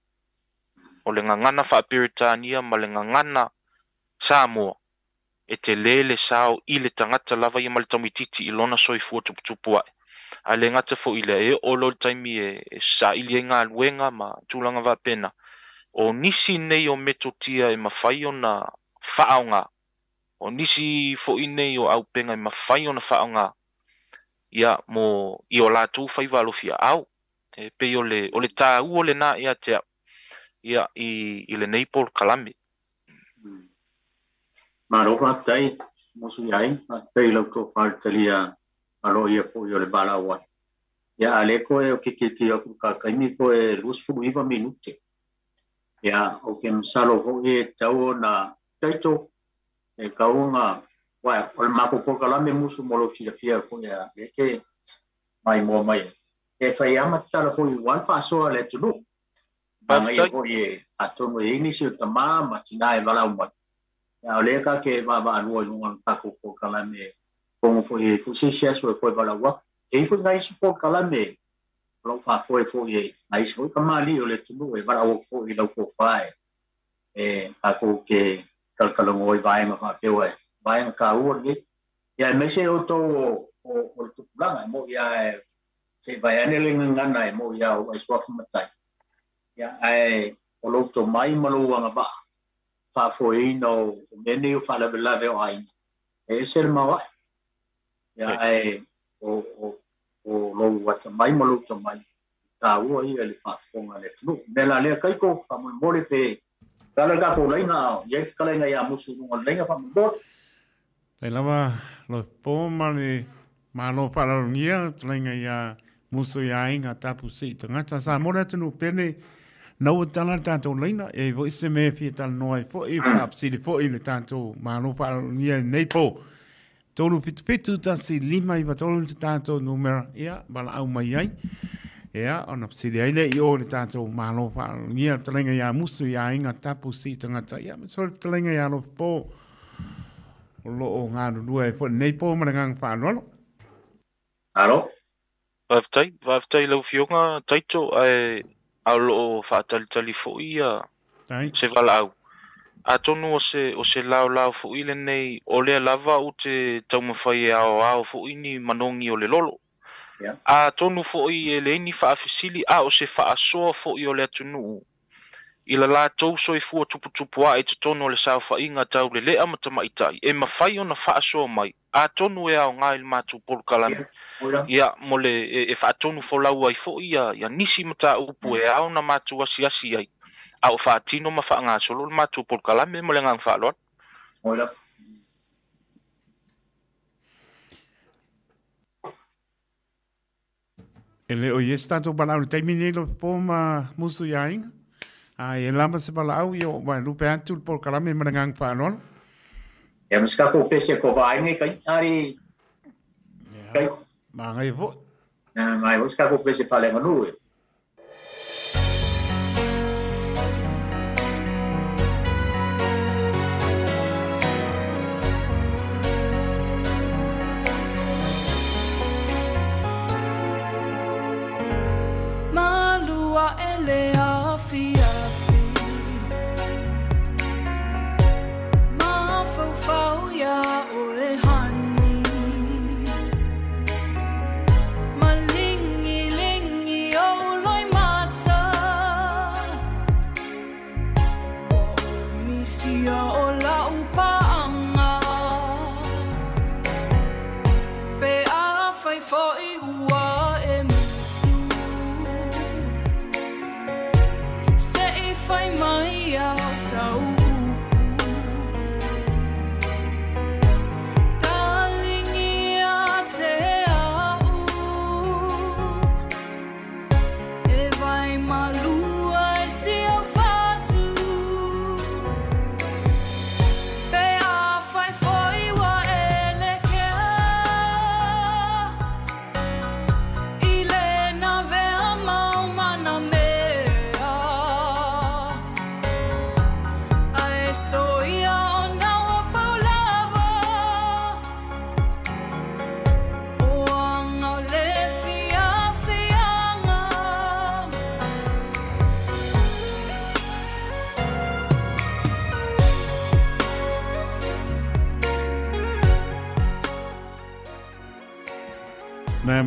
O le ngangana whaapiritania ma le ngangana Samoa. E te lele sao i le tangata lava i ma le tamititi i lona soifua tuputupu ai. A le ngata fo i le e olo le taimi e, e sa ili e ngā luenga ma tūlanga wapena. O nisi nei o metotia e mawhai o na whaonga. O nisi fo i nei o aupenga e mawhai o na whaonga. Ia mo i o lātou whaivalofia au. E pei o le, o le tā u o le nā ia te au. Ia i, i le nei pol kalame. Mm. Marofa tai Musuiaiga tai lau to faltalia alo ia fo yo le balawa. Ia aleko e o kikiki o kakaimi ko e lusfu iva minute. Ia o kem salo fo e tau na taito e kaunga wa o mako ko kalame musu molo filafia fo ia ke mai mo mai. E fa ia matala fo i wan fa so le tulu. Mangai ko ye atomo inisio tama matina e bala uma ya leka ke baba anuo ngon takoko kalame pongo fo e fusisia so ko bala wa e fo ngai so kalame lo fa fo e fo ye ngai so kamali ole tubu e bala wo ko ilo ko fae e ako ke kalkalong oi bae ma fa pe we bae ka u ni ya mese o to o o tupulanga mo ya se bae anele ngana mo ya o so fa matai. Ya ai olo to mai malu anga ba fa foi no meni o fala bela ve ai e ser mawa ya ai o o o lo wat mai malu to mai ta o ai ele fa fonga le no bela le kai ko fa mo mole pe dala ka ko lenga ye kala nga ya musu no lenga fa mo bot le lava los pomani malo para unia lenga ya Musuiaiga Tapu Siitagata sa mo le tonu pene. Nau tala tātou leina e voi se me fia tala noa e fo e whaapsiri fo i le tātou mālopa aronia nei po. Tolu pitu pitu tasi lima i watolu le tātou numera ia bala au mai ai. Ia ona psiri aile i o le tātou mālopa aronia talenga ia Musuiaiga Tapu Siitagata ia. Sori talenga ia lo po o loo ngāru lua e fo nei po marangang whanolo. Aro? Vaiftai, vaiftai lau fionga taito ai... Au loo whaatalitali fo ia se wala au. A tonu o se, o se lao lao fo i lenei o lea lava o te taumawhai e ao ao fo i ni manongi o le lolo. Yeah. A tonu fo i e leini whaafisili a o se whaasoa fo i o lea tunu. I la la tau soifua tuputupu a e te tonu o le sao whainga tau le lea matamaitai. E mawhai o na whaasoa mai. A tonu e ao ngā ili mātou polukalani. Ia mole e whaatonu fo lau ai fo ia. Ia nisi mata upu e ao na mātou asi asi ai. Au whaatino ma wha ngā solo mātou polukalani. Mole ngang whaaloan. Oira. E leo i estato balau ni taimine lo poma Musuiaiga. Ai e lama se balau i o wai lupe atu polukalani. Mole ngang whaaloan. Ya mska ko pese ko baine kai ari kai mangai vo na mai mska ko pese fale nganu. Malua ele afia fi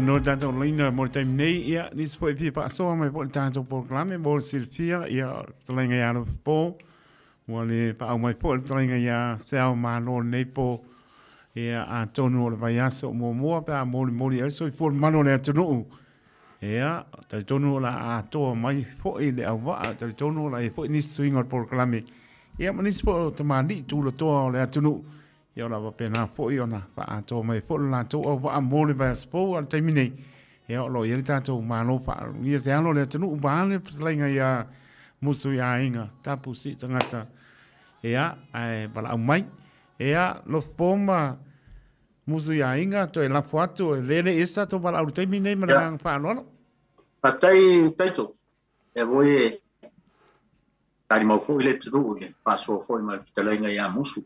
No tanto linda morte nei ia this foi pipa so me por tanto programa por Silvia ia tlenga ia no po wale pa mai por tlenga ia sao malo nei po ia Antônio Olvaiaso mo mo pa mo mo so for malo le tonu ia tonu la ato mai foi le ava tonu la foi ni swing programa ia manis po tamani tu lo to le tonu ia la va pena foi ona pa ato mai foi la to va amole va spo al termine ia lo ia tato malo pa ia se ano le tunu ba le slenga ia Musuiaiga Tapu Siitagata ia ai bala mai ia lo pomba Musuiaiga to la foto le le esa to bala al termine ma pa no pa tai taito e voi tari mo foi le tunu pa so foi ma slenga ia musu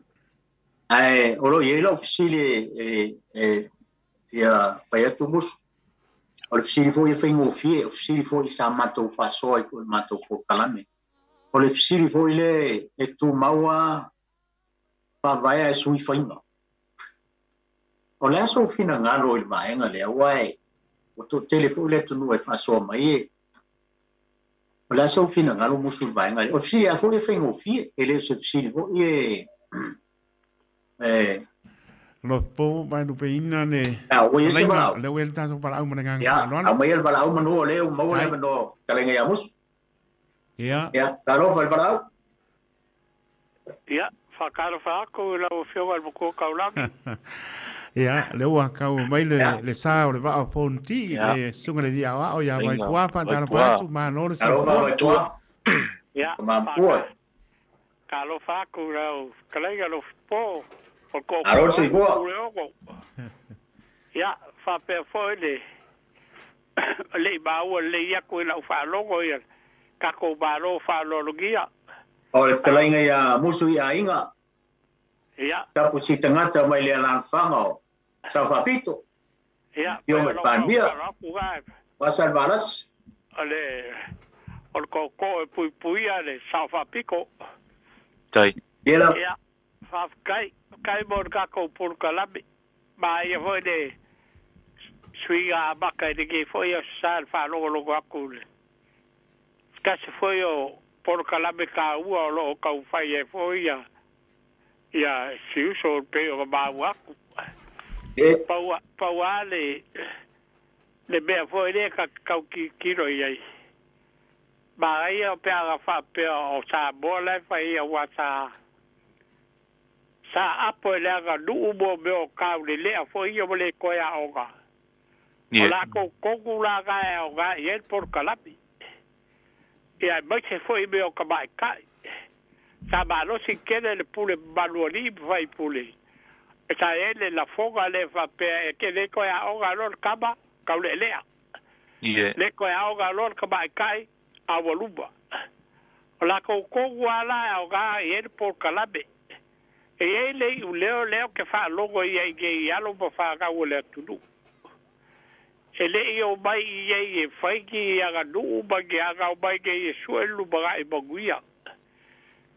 ai oro yelo ofisile e e tia fayatumus ofisile foi fengo fie ofisile foi samato faso e mato kalame ofisile foi le e tu maua pavaia sui faima olha só fina ngalo ilma engale awai o tu telefone tu no faso mai olha só fina ngalo musul vai engale ofisile foi fengo fie ele ofisile foi e los po vai no peina ne le vuelta so para una gangan no no el para una no le un mo le no calenga yamos ya ya taro fal para ya fa caro fa ko la ofio al buco kaula ya le wa ka mai le le sa le va fonti le sungre dia wa o ya vai kwa pa taro pa tu ma no se ya ma po caro fa ko la calenga lo po Aror si go. Ya fa pe foi le le bawo le ya ko la fa logo ya ka ko baro fa logia. Or tlainga ya Musuiaiga. Ya Tapu Siitagata mai le lan famo. Sa fa pito. Ya yo me pandia. Va salvaras. Ale or ko ko pui pui ale sa fa pico. Tai. Ya fa kai kai borga ko por calabi mai foi de suiga baka de que foi a salfa logo logo acule casi foi o por calabi ka u o lo ka foi foi ya ya se usou pelo bawa e paua pauale le be foi de ka ki kilo aí mai o pega fa pelo sa bola foi o wata sa apoela ga lubo be o kaule le foi yo le koya oga la ko kokula ga oga yel por kalapi e a bache foi be o kabai kai sa balo si kede le pule balori vai pule sa ele la foga le va pe ke le koya oga lor kaba kaule le le koya oga lor kabai kai awoluba la ko kokula oga yel por kalapi e ele o leo leo que fa logo ia ia ia logo fa ga o le tudo ele ia o bai ia ia fai que ia ga do ba ga ga o bai que ia suelo ba ba guia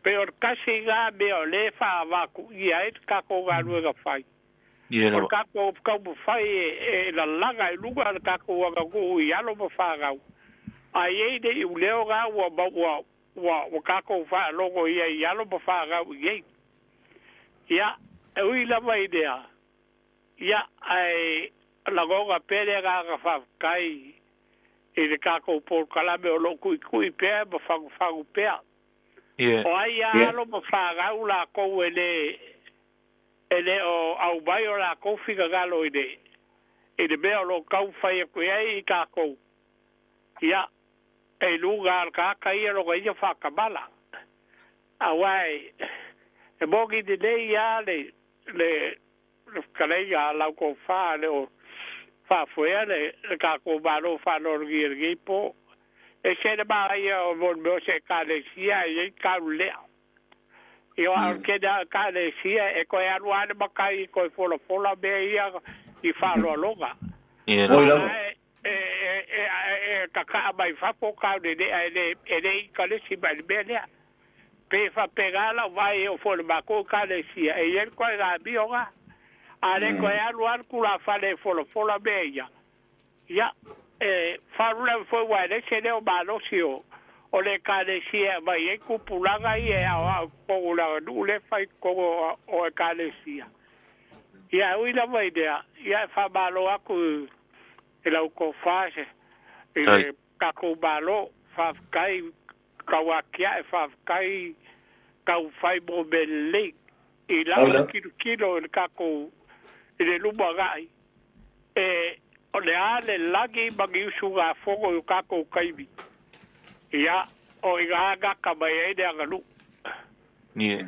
peor casi ga be o le fa va ku ia e ka ko ga no ga fai ia ka ko ka bu fai e la laga e lugar ka ko ga ku ia logo fa ga ai ele o leo ga o ba o ka ko fa logo ia ia logo fa ga ia ya eu ia vai ideia ya ai lagoga pere ga ga fakai e le kako por kalame o lo kui kui pea ma fagu fagu pea. Yeah. O ai alo ma fagau la kou ele ele o au bai o la kou figa galo ine. Ine mea o lo kau fai e kui ai i kakou. Ia e lunga al kaka ia lo ga ia fakamala. Awai e mogi di nei ia le le kalega la ko fa le o fa fuera le ka ko baro fa no girgi po e se le ba ia volvo se calesia e cable io al che da calesia e ko ia ruale ba kai ko folo folo be ia i fa lo loga e e e ka ka ba fa po ka de de de calesi ba be le pe fa pegala vai o folo ba ko calesia e el ko ga bioga ale ko ya luar kula fale folo folo beya ya eh farula foi wa de sele o balosio o le calesia ba ye kupulaga ye a ko la dule fai ko o calesia ya ui la vai de ya fa balo aku ela ko fase e ka ko balo fa kai ka wa kia fa kai ka fai bo belle e la kilo kilo el kako ele lubagai e ole ale lagi bagi suga fogo o kako kaibi ia o igaga kabaye de agalu nie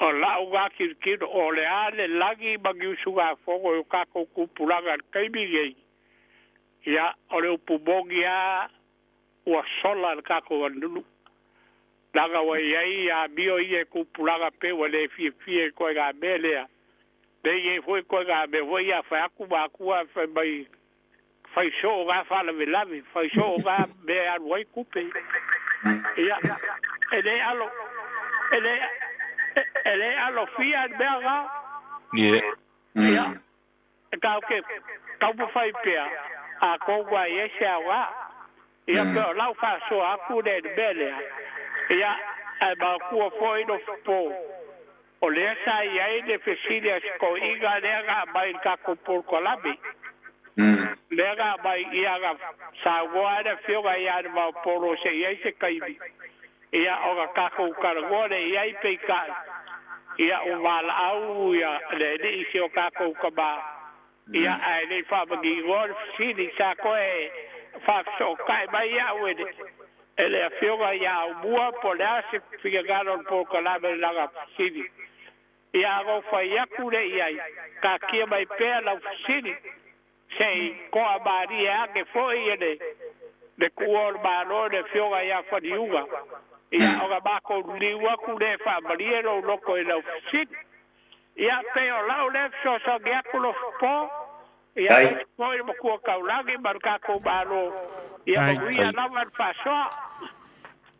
o la uga kirkiro ole ale lagi bagi suga fogo o kako kupulaga kaibi ia ole pubogia o sola kako andulu laga wai ia bio ia kupulaga pe ole fie fie ko ga belea de foi coisa me foi a fa cuba cuba foi bem foi show ga fala me lave foi show ga be a roi coupe ia ele alô ele ele alô fia berga nie ia tá ok tá o foi pia a congua ia chawa ia lá o fa show a cude bele ia a ba cu foi no po olha sai aí de Cecília esco e galera vai cá com porco labi. Hum. Galera vai e a saguada fio vai arma poro sei aí se caibi. E a o caco cargone e aí peica. E a o mal au ia de esse o caco caba. E a ele fava de golf sim de saco é faço cai vai ao ele. Ele a fio vai ao boa polícia ficaram porco labi lá sim. E agora foi a cureia, caquia vai pela oficina, sem com a Maria que foi ele, de cuor barulho de fioga e a fadiuga. E agora baco liu a cureia, Maria o louco ele oficina. E a peo lá o leve só só guia com o pó, e a foi uma cua caulaga e marcar com o barulho. E a guia lá vai passar.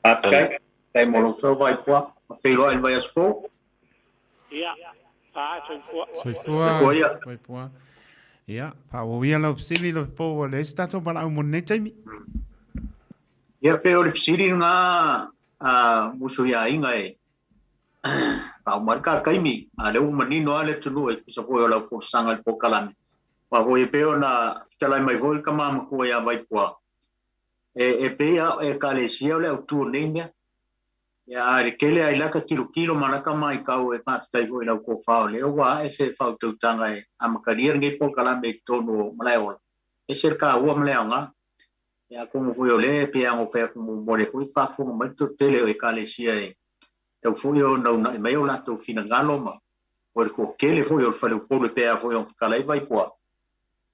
Até, tem morou vai pôr, filho ele vai expor. Ya ah soy poa soy poa ya pa voy a la oficina los povo le stato para un monete mi ya pe oficina na a Musuiaiga e pa marcar kaimi ale un menino ale chuno e se fue la forzanga el pocalame pa voy pe ona chala mai vol kama ko ya vai poa e e pe ya e calesia le autonomia ya rekele ai la ka kilo kilo manaka mai kau e pastai voi la ko fa ole wa ese falta utanga e am career nge po kala me tono malayo e cerca wa mleanga ya como foi ole pe am ofer como mole foi fa fo muito tele e calesia e teu foi no na me ola to finangalo ma por ko kele foi ole falou polo pe a foi on kala vai po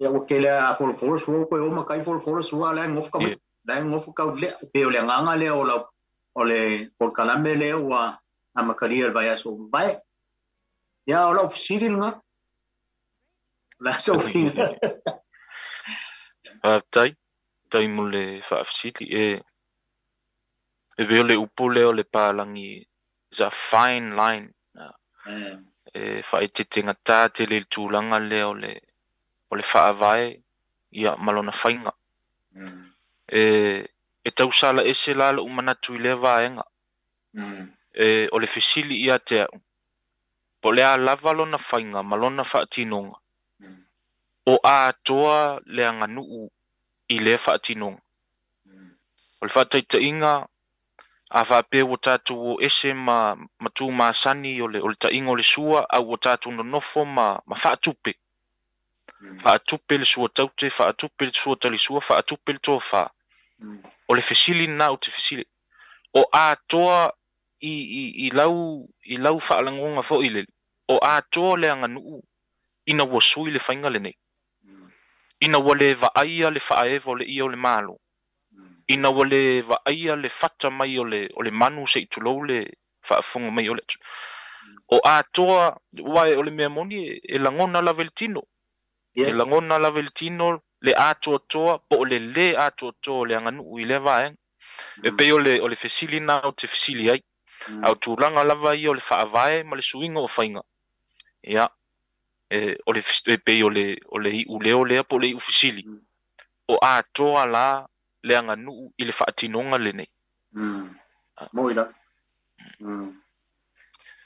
ya o kele a for for so ko o ma kai for for so ala ngof ka dai ngof ka ole pe ole nganga le ola ole por calamele wa amakaria vai aso vai ya ola oficina la sofina atai tai mole fa oficina e e vele upole ole palangi za fine line e fa ittinga ta tele tulanga le ole ole fa vai ya malona fainga e e tau sala ese la lo manatu ile vaenga mm e ole fisili ia te pole a lavalona fainga malona fa tinonga mm o a toa le anga nuu i le whaatinong. Mm. O le whaataita inga a whape o tātou o ese ma matu maasani o le, le tainga o le sua au o tātou no nofo ma, ma whaatupe. Mm. Whaatupe le sua taute, whaatupe le sua talisua, whaatupe le toa wha. Mm. O le fesili na o te fesili. O a toa i, i, i lau, i lau whaalangonga fo i le. O a toa le anga nuu. Ina wa sui le whainga le nei. Ina wa le vaaia le whaaewa o le ia o le malo. Ina wa le vaaia le whata mai o le, o le manu se itulou le whaafunga mai o le. O atoa wae o le mea moni e langona la veltino. Yeah. E langona la veltino le atoa toa po o le le atoa toa le anganu ui le vaeng. Mm. E peo le, o le fesili na o te fesili ai. Mm. Au tūlanga lava ia o le whaavae ma le suinga o whainga. Ia. Yeah. Eh, o le pe o le o le i ule o le po le ufisili mm. o a toa la le anga nu ile faatinonga le nei mm. ah. moila mm.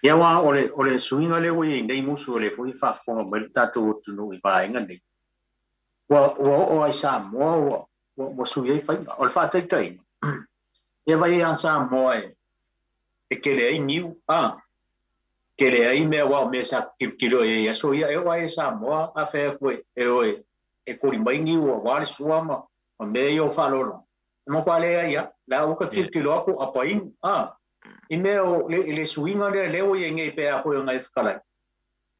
ia wa o le o le suinga le we nei musu le po i fa fo ma tato tu no i ba nga nei wa o o sa mo o mo su ye fa o fa tai tai ia vai ia sa mo e ke le niu a que le ahí me va me sa kilo e eso ia e va esa mo a fe fue e hoy e corimbaingi o vale suama o medio falolo no cual era ya la uca kilo ko apain ah y me le suinga le le hoy en e pa fue en el cala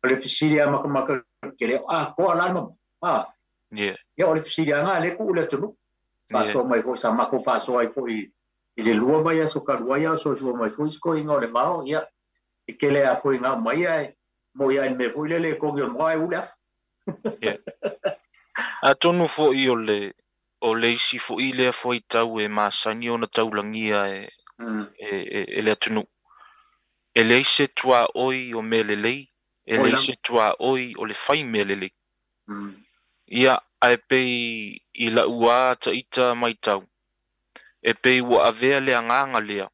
le fisilia ma como que le ah ko alarma ah yeah ya le fisilia na le ko le tunu paso mai ko sa ma ko paso ai foi ele luaba ya so carwaya so so mai foi ko ingo le bao ya e que le afoi nga mai ai mo ia me foi le le ko ngom ai ulaf yeah a tonu fo i ole ole si fo i le foi tau e masani ona taulangia e mm. e ele atunu ele se toi oi o melelei ele se toi oi o le fai melelei mm. ia ai pei i la ua ta ita mai tau e pei wo avea le anganga lea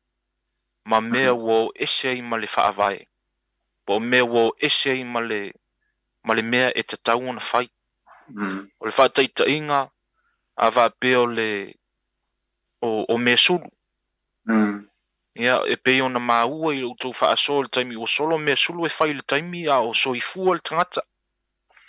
ma mea wo ese i male whaavae. Po mea wo ese i male, male mea e te tau na whai. Mm. O le whaataita inga, a wapeo le o, o mea sulu. Mm. Ia, e peo na maua i utau whaaso le taimi. O solo mea sulu e whai le taimi a o so i fua le tangata.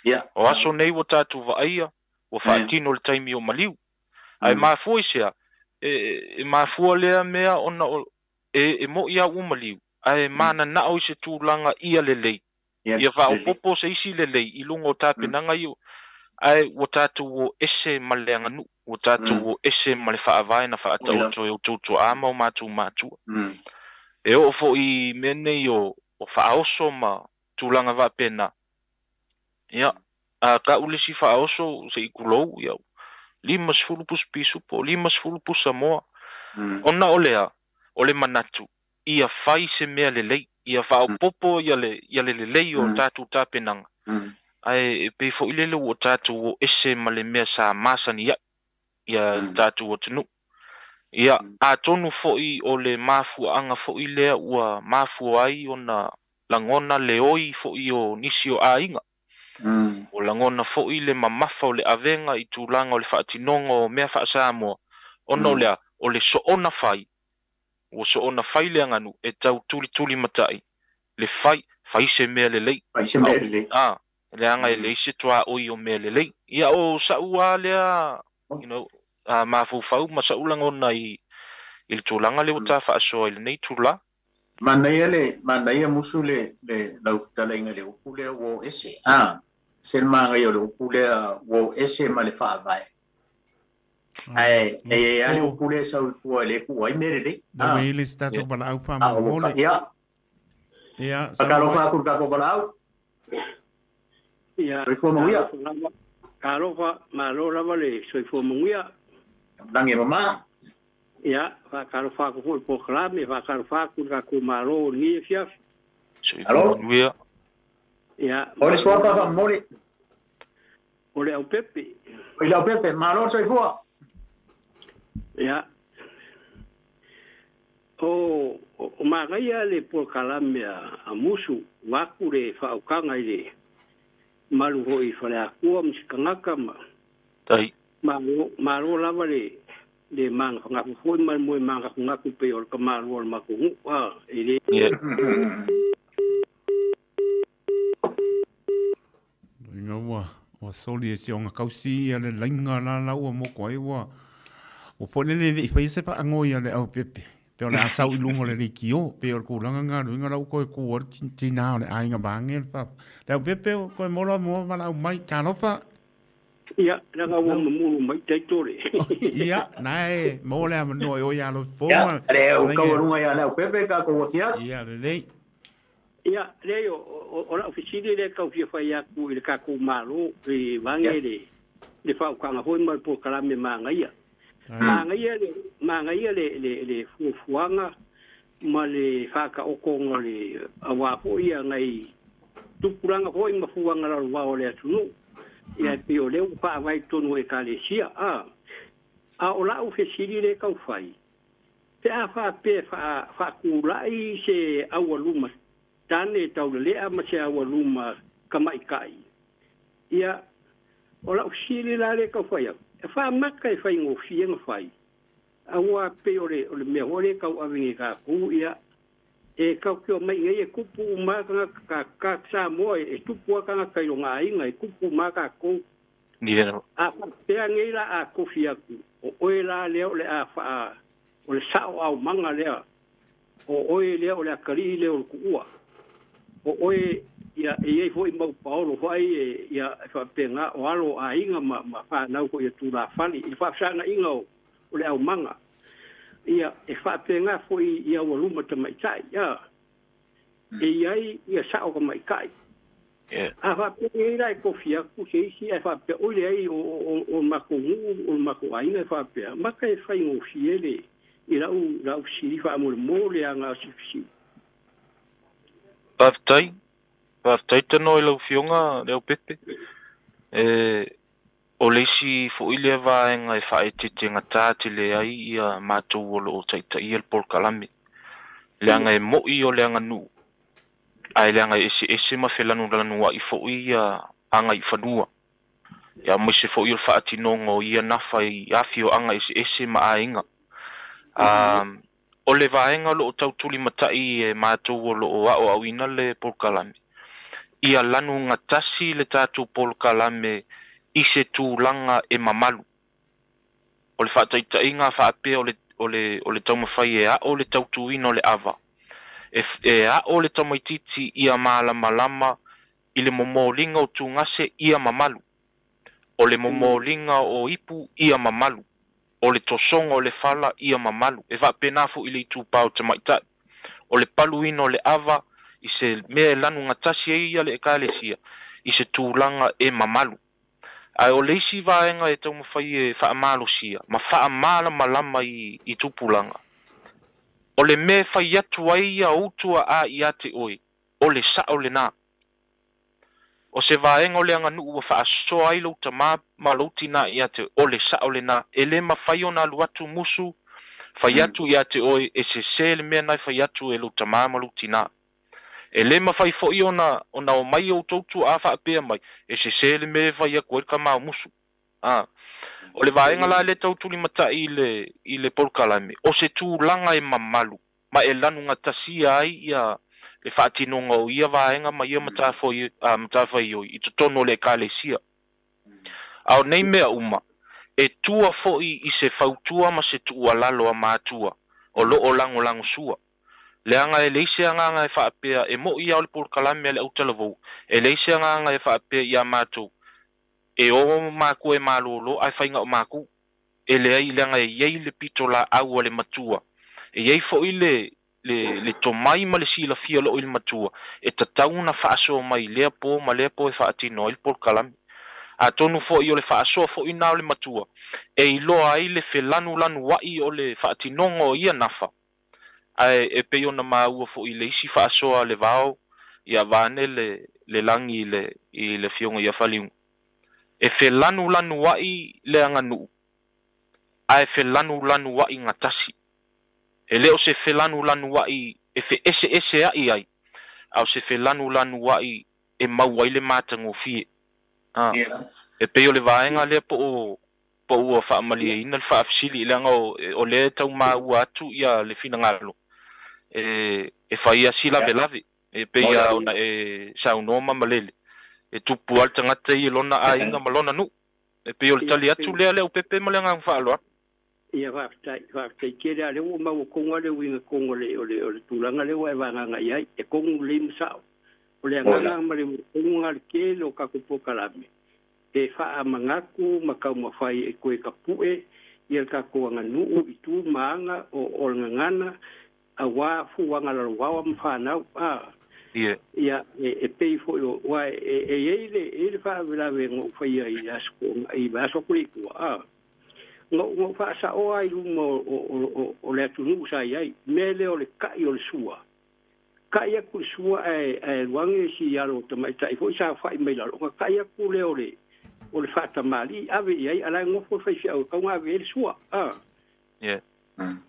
Yeah. O aso nei o tātou vaaia, o whaatino yeah. le taimi o maliu. Mm. Ai maa fua isea, e, e maa fua lea mea ona o e, e mo ia umaliu ai mana mm. na o se tūlanga ia lelei yeah, ia va o popo se isi lelei i lungo tapenanga mm. io ai o tātou o ese malenga nu o tātou mm. o ese male faavae na faata o to o tutu ama o matu matu mm. e o fo i mene o o faaoso ma tūlanga va pena ia a ka ulisi faaoso se ikulou ia lima sifulu pus pisu po lima sifulu pus Samoa mm. ona olea ole manatu ia fai se mea lelei ia fao mm. popo ia le ia le lelei o mm. tatu tapenanga mm. ai pe fo ile le o tatu o ese male mea sa masani ia ia mm. tatu o tunu ia mm. a tonu fo i ole mafu anga fo ile ua mafu ai ona langona leoi fo i o nisio ainga mm. o langona fo ile mamafa ole avenga i tulanga ole faatinongo mea faasamo ona mm. ole ole soona fai o so ona faile nganu e tau tuli tuli matai le fai fai se melelei fai se melelei ah le anga mm. le se toa o yo melelei ia o sa ualea you know a mafu fau masaula ngona i il tulanga le uta fa so il nei tula manayele manaya musule le lautala ngale upule wo ese ah selma ngayo le upule wo ese male fa vai ai ai ali o pule sa o pule ku ai merele da ele está to balau pa mole ya ya sa caro fa ku ka ko balau ya reforma ya caro fa malo la vale soy forma ya dange mama ya fa caro fa ku po klame fa caro fa ku ka ku malo ni fiaf allo ya ya ore swa fa mole ore o pepe ore o pepe malo soy fo ya o o magaia le por calamia a musu wa kure fa o kanga ile malu hoi whare akua msikangaka ma. Tai. Maro lava le, le manga ngaku hoi mani moe manga ngaku pe orka maro ala maku ngua. Yeah. Inga ua, wa soli e si o ngakausi ia le lainga la laua moko e ua. O pone le le ifaisepa angoia le au pepe. Peo le asau ilungo le rikio, peo le kulanga ngā ruinga lau koe kua tina o le ainga bāngel papa. Leo pepeo koe mora mua wala au mai kālopa. Ia, ranga wang mamuru mai taitore. Ia, nae, mō lea manua e oia alo pōma. Ia, reo kawarunga ia leo pepe ka kawatiak. Ia, lelei. Ia, reo, ora ofisiri le kawhia whai aku i le kākou mālo, i wangere, le whau kanga hoi mara pō karame mānga ia. Mangaia le mangaia le le le fufuanga ma le faka okonga le awapo ia ngai tukuranga hoi mafuanga la wao le tunu ia pio le upa vai tonu e kalesia a a ola ufesiri le kaufai te afa pe fa fa kulai se awaluma tane taule ama se awaluma kama ikai ia ola ufesiri la le kaufai fa makai fa ngofia ngofai awa peore ole mehore ka awingi ka ku ia e ka ku mai ye kupu ma ka ka sa mo e tupu ka ka longa inga e kupu ma ka ku niveno a pe ngila a kofia ku oela le ole a fa ole sa au manga le o oele ole kali le ole kuwa o oe ia ia foi mau paulo foi ia fa penga o alo ainga ma ma fa nau ko ia tula fali i fa sana inga o le au manga ia e fa penga foi ia o luma te mai tai ia e ai ia sa o mai kai e a fa penga i kofia ku sei si fa pe o le ai o o ma ko o ma ko ainga fa pe ma kai fa i o fiele ia u la u si fa mo mo le anga si Baftai, baftai tano ilau fionga leo pepe. Olesi foile va enga fa etiti ngata tile ai ia matu o taita iel por kalami. Leanga mo i o leanga nu. Ai leanga ese ese mafelanu lanu wa ifo ia anga ifadua. Ya mose foil fa atinongo ia nafa i afio anga ese ese ma ainga. Um O le vaenga lo tautuli matai e mātou lo wao au ina le polkalame. Ia lanu ngatasi le tātou polkalame ise tūlanga e mamalu. O le whaataitainga whaapea o le taumawhai e a o le tautuina o le ava. E a o le taumaititi ia mālamalama i le momolinga o tūngase ia mamalu. O le momolinga o ipu ia mamalu. O le tosonga o le fala ia mamalu. E vaa penafu ili tūpao tamaitai. O le paluino le ava. I se mea lanu ngatasi e ia le ekalesia. I se tūlanga e mamalu. Ai o leisi vaenga e tau mawhai e whaamalo sia. Ma whaamala malama i, i tūpulanga. O le mea whai atua ia utua a i ate oi. O le sao le nā. O se vaenga o le anga nuu wa faasoa ai lau tamaa malouti na ia te ole sao le na ele mawhai o na luatu musu whai atu ia te oe e se se le mea nai whai atu e lau tamaa malouti na ele mawhai fo i ona ona o mai o tautu a whaapea mai e se se le mea whai a koe kama o musu o le vaenga la le tautuli matai ile ile polkalame o se tūlanga e mamalu ma e lanu ngatasia ai ia le whaatinonga o ia vaenga ma ia matawhai oi i tutono le kālesia. Au nei mea uma, e tua foi i se fautua ma se tua lalo a mātua, o lo o lango lango sua. Leanga e leise anganga e whaapea, e mo i au le polkalame le autalavou, e leise anganga e whaapea i a mātou, e o māku e mālolo, ai whainga o māku, e leai leanga e iei le pito la au a le matua, e iei foi le... le le tomai ma le sila fia lo il matua e tatauna faaso mai lea po ma lea po e faatino il polkalame a tonu fo i le faaso fo i na le matua e iloa ai le felanu lanu wai o le faatinongo ia nafa ai e pe ona maua fo i le isi faasoa le vao ia vane le le langi le i le fionga ia faliu e felanu lanu wai le anga nu ai felanu lanu wai ngatasi e leo se felanu lanu wai e fe ese ese ai ai, au se felanu lanu wai e mauai le mātango fie, Ah. Yeah. E pe o le vaenga le po o po o fa mali ina le fa afsili ilanga o o le tau ma watu ya le fina ngalo. E e fa ia sila yeah. Belavi. E pe ia ona e saunoma malele. E tupu al tanga tei lona ainga malona nu. E pe o le tali atu le le o pepe malanga fa alo. Ia va ta va ta kira le o ma o kongo le winga kongo le o le tulanga le wa vanga ia e kongo le msao. O le ngana mali unga ke lo ka kupoka lame. Te faa mangaku makau mawhai e koe kapue, ia ka koanga nuu i tū maanga o orangangana, a wā fuanga larawawa mwhanau, a ia e peifo i wā e eile, eile faa vilawe ngofai ai asko, i baso kurikua, a ngau faa sa oa i ruma o le atunu usai ai, mele o le kai o le sua. Kai aku sua e wangi si yalo tamaitai, fo isa fai meilaro, kai aku leo le, o le fata mali ave ai ala ngofo fai au ka nga vel sua ah yeah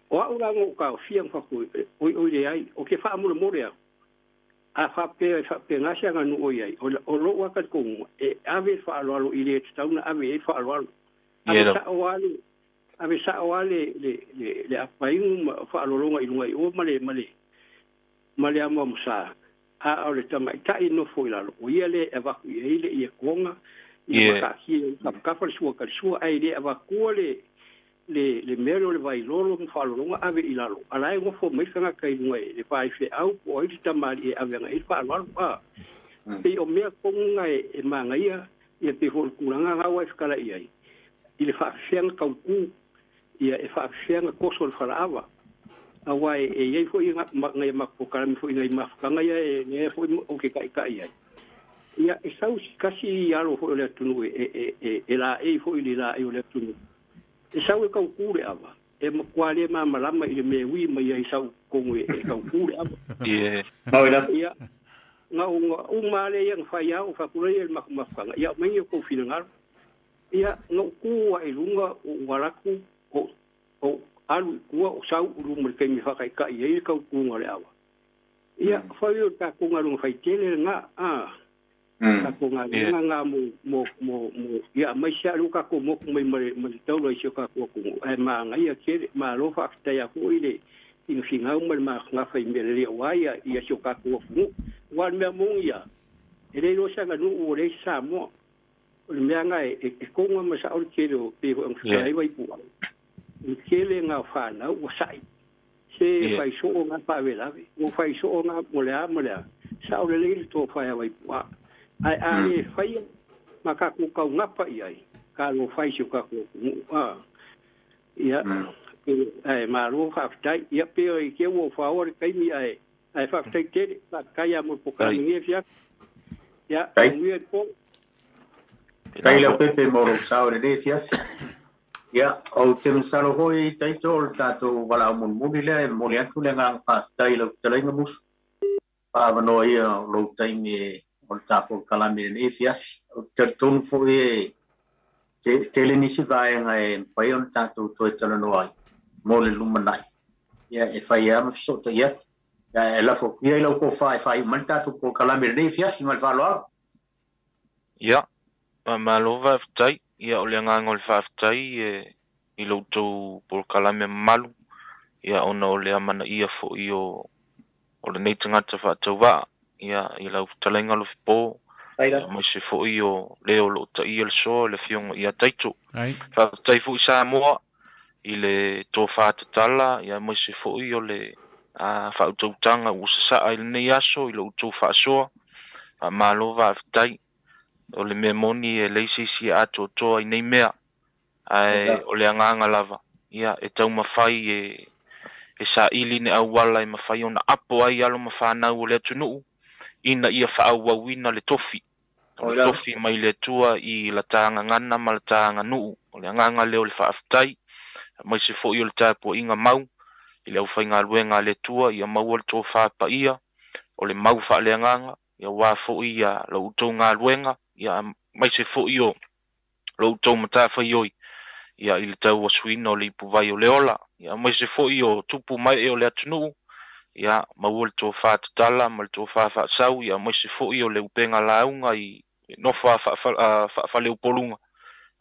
o ala ngo ka fiang fa ko oi oi ai o ke fa mo moria a fa pe fa pe nga sha nga no oi ai o lo wa ka ko e ave fa lo lo ile tau na ave fa lo ave sa wali ave sa wali le le le apai fa lo lo ngai o male male male amo musa a o le tamai tai no fo ila o ile e va ile e konga yeah he kapkafal sua ka sua ide ava kole le le mero le vai lolo mfalo longa ave ilalo ala ngo fo me sanga kai ngwe le vai fe au o ide tamali ave ngai fa lalo pa e o me ko ngai e mangaia e te hol kuranga hawa skala iai ile fa fiang ka ku ia e fa fiang ko sol fala ava awa e e fo inga ngai makpoka mi fo inga mafkanga ia e ne fo o ke kai kai ia ia e sau kasi yalo ho le tunu e e e la e ho ile la e le tunu e sau ka kure aba e mo kwale ma malama ile me wi me ia sau kongo e ka kure aba e na ila ia na o male yang faya o fa kure el makmafanga ia me ko filangar ia no ku ai lunga walaku o o alu ku o sau rumul ke mi fa kai ka ia ka kungo le aba ia fa yo ka kungo lu fa tele nga a Kako nga nga mo mo mo ya mai sha luka ko mo mai mai mai tolo isho ka ko e ma nga ya ke ma lo fa ta ya ko ile in finga um ma nga fa imbele wa ya ya sho ka ko fu wa me mo ya ele lo sha nga nu o le sa mo le me nga e ko nga ma sha o ke lo pe o fa ai vai ku ke le nga fa na o sai se fa sho nga pa vela o fa sho nga mo le a mo le sa o le le to fa ya vai ku ai ai fai makaku ka ngapa iai ka lo fai shu ka ko ah ia ai maru ka ftai ia pe o ke wo favor kai mi ai ai fa ftai ke ka kai amor pokari ni fia ia ni ko kai la pepe moro saure de fia ia au te salo hoi tai tol tato wala mun mobile mole atu le ngang fa tai lo tele ngus pa no ia lo tai ni Tapo Calamine Efia, Tertun Fourier, Telenisivai, and Fayon Tato to Telenoi, Molly Lumanai. Yeah, if I am sort of yet, I love a yellow five, I meant Tato Calamine Efia, you might follow. Yeah, my lover of Tai, yeah, Olangal five Tai, Ilo to Porcalame Malu, yeah, on Oleaman ear for you, or the nating out of Atova. Ia i lau talenga lo po mai se fo io leo lo tai el so le fion ia taito fa tai fu sa mo ile to fa tala ia mai se fo io le a fa to tanga u sa ai ne ia so ile to fa so a malo va tai o le memoni e le sisi a to to ai nei mea ai o le nganga lava ia e tau mafai e e sa ili ne awala e mafai ona apo ai alo mafana o le tunu ina ia faauauina le tofi o le tofi mai le atua i la tagagana ma la taganuu o le agaga lea o le faafetai mai se foʻi o le tapuaʻiga mau i le ʻaufaigaluega a le atua ia mau o le tofapaia o le mau faaleagaga ia uā foʻi ia loutou galuega ia mai se foʻi o loutou matafai oi ia i le tauasuina o le ipuvai o le ola ia mai se foʻi o tupu mai e o le atunuu ia maua le tofā tatala ma le tofā faasau ia maise foʻi o le upenga launga i no fa fa fa fa le poluma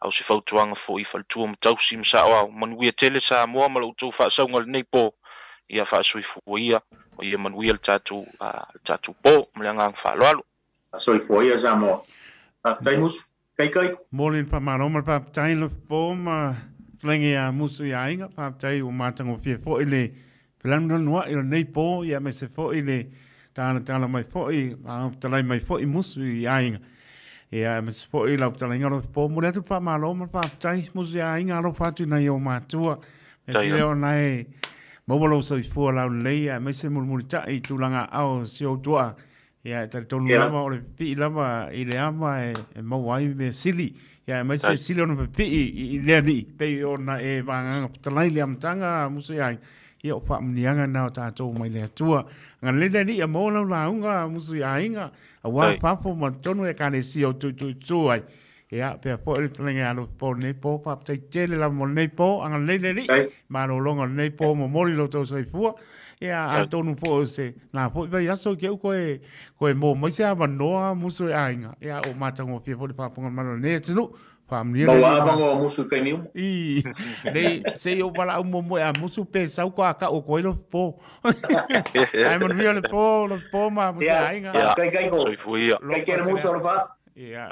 au se fa tuanga fo i fa tuam tausim sa wa manuia tele sa mo malo tu fa sa ngal nei po ia fa sui fo ia o ia manuia tatu tatu po mlanga fa lalo sui fo ia sa mo taimus kai kai molin pa manom pa tain lo po ma lengia Musuiaiga pa tai o matango fie fo ile pelan no ia nei po ia me se fo ile tana tana mai fo i tala mai fo i Musuiaiga ia me se fo i la tala ngalo po mo letu pa malom pa tai Musuiaiga lo fatu nei o matua me se o nei mo bolo so fo la leia me se mulmulta i tulanga ao se o tua ia te tonu lava o le pi lava i le ama e mau ai me sili ia me se sili no pi i le ni pe ona e vanga tala le amtanga Musuiaiga ia fa mnianga na ta to mai le tua ngale le ni mo la launga Musuiaiga wa fa fo mo tonu e kane si o tu tu tu ai ia pe fo le tlenga lo po ne po pa te tele la mo ne po ngale le ni ma no longa ne po mo mo lo to sai fu ia a tonu fo se na fo vai aso ke ko e ko e mo mo se ava no Musuiaiga ia o matango fie fo le fa fo ma ne tsu family no ava o musu kainiu i dei sei o bala o mo a musu pesa ko aka o ko lo po ai mo le po lo po ma Musuiaiga kai kai ko kai kai musu lo va ia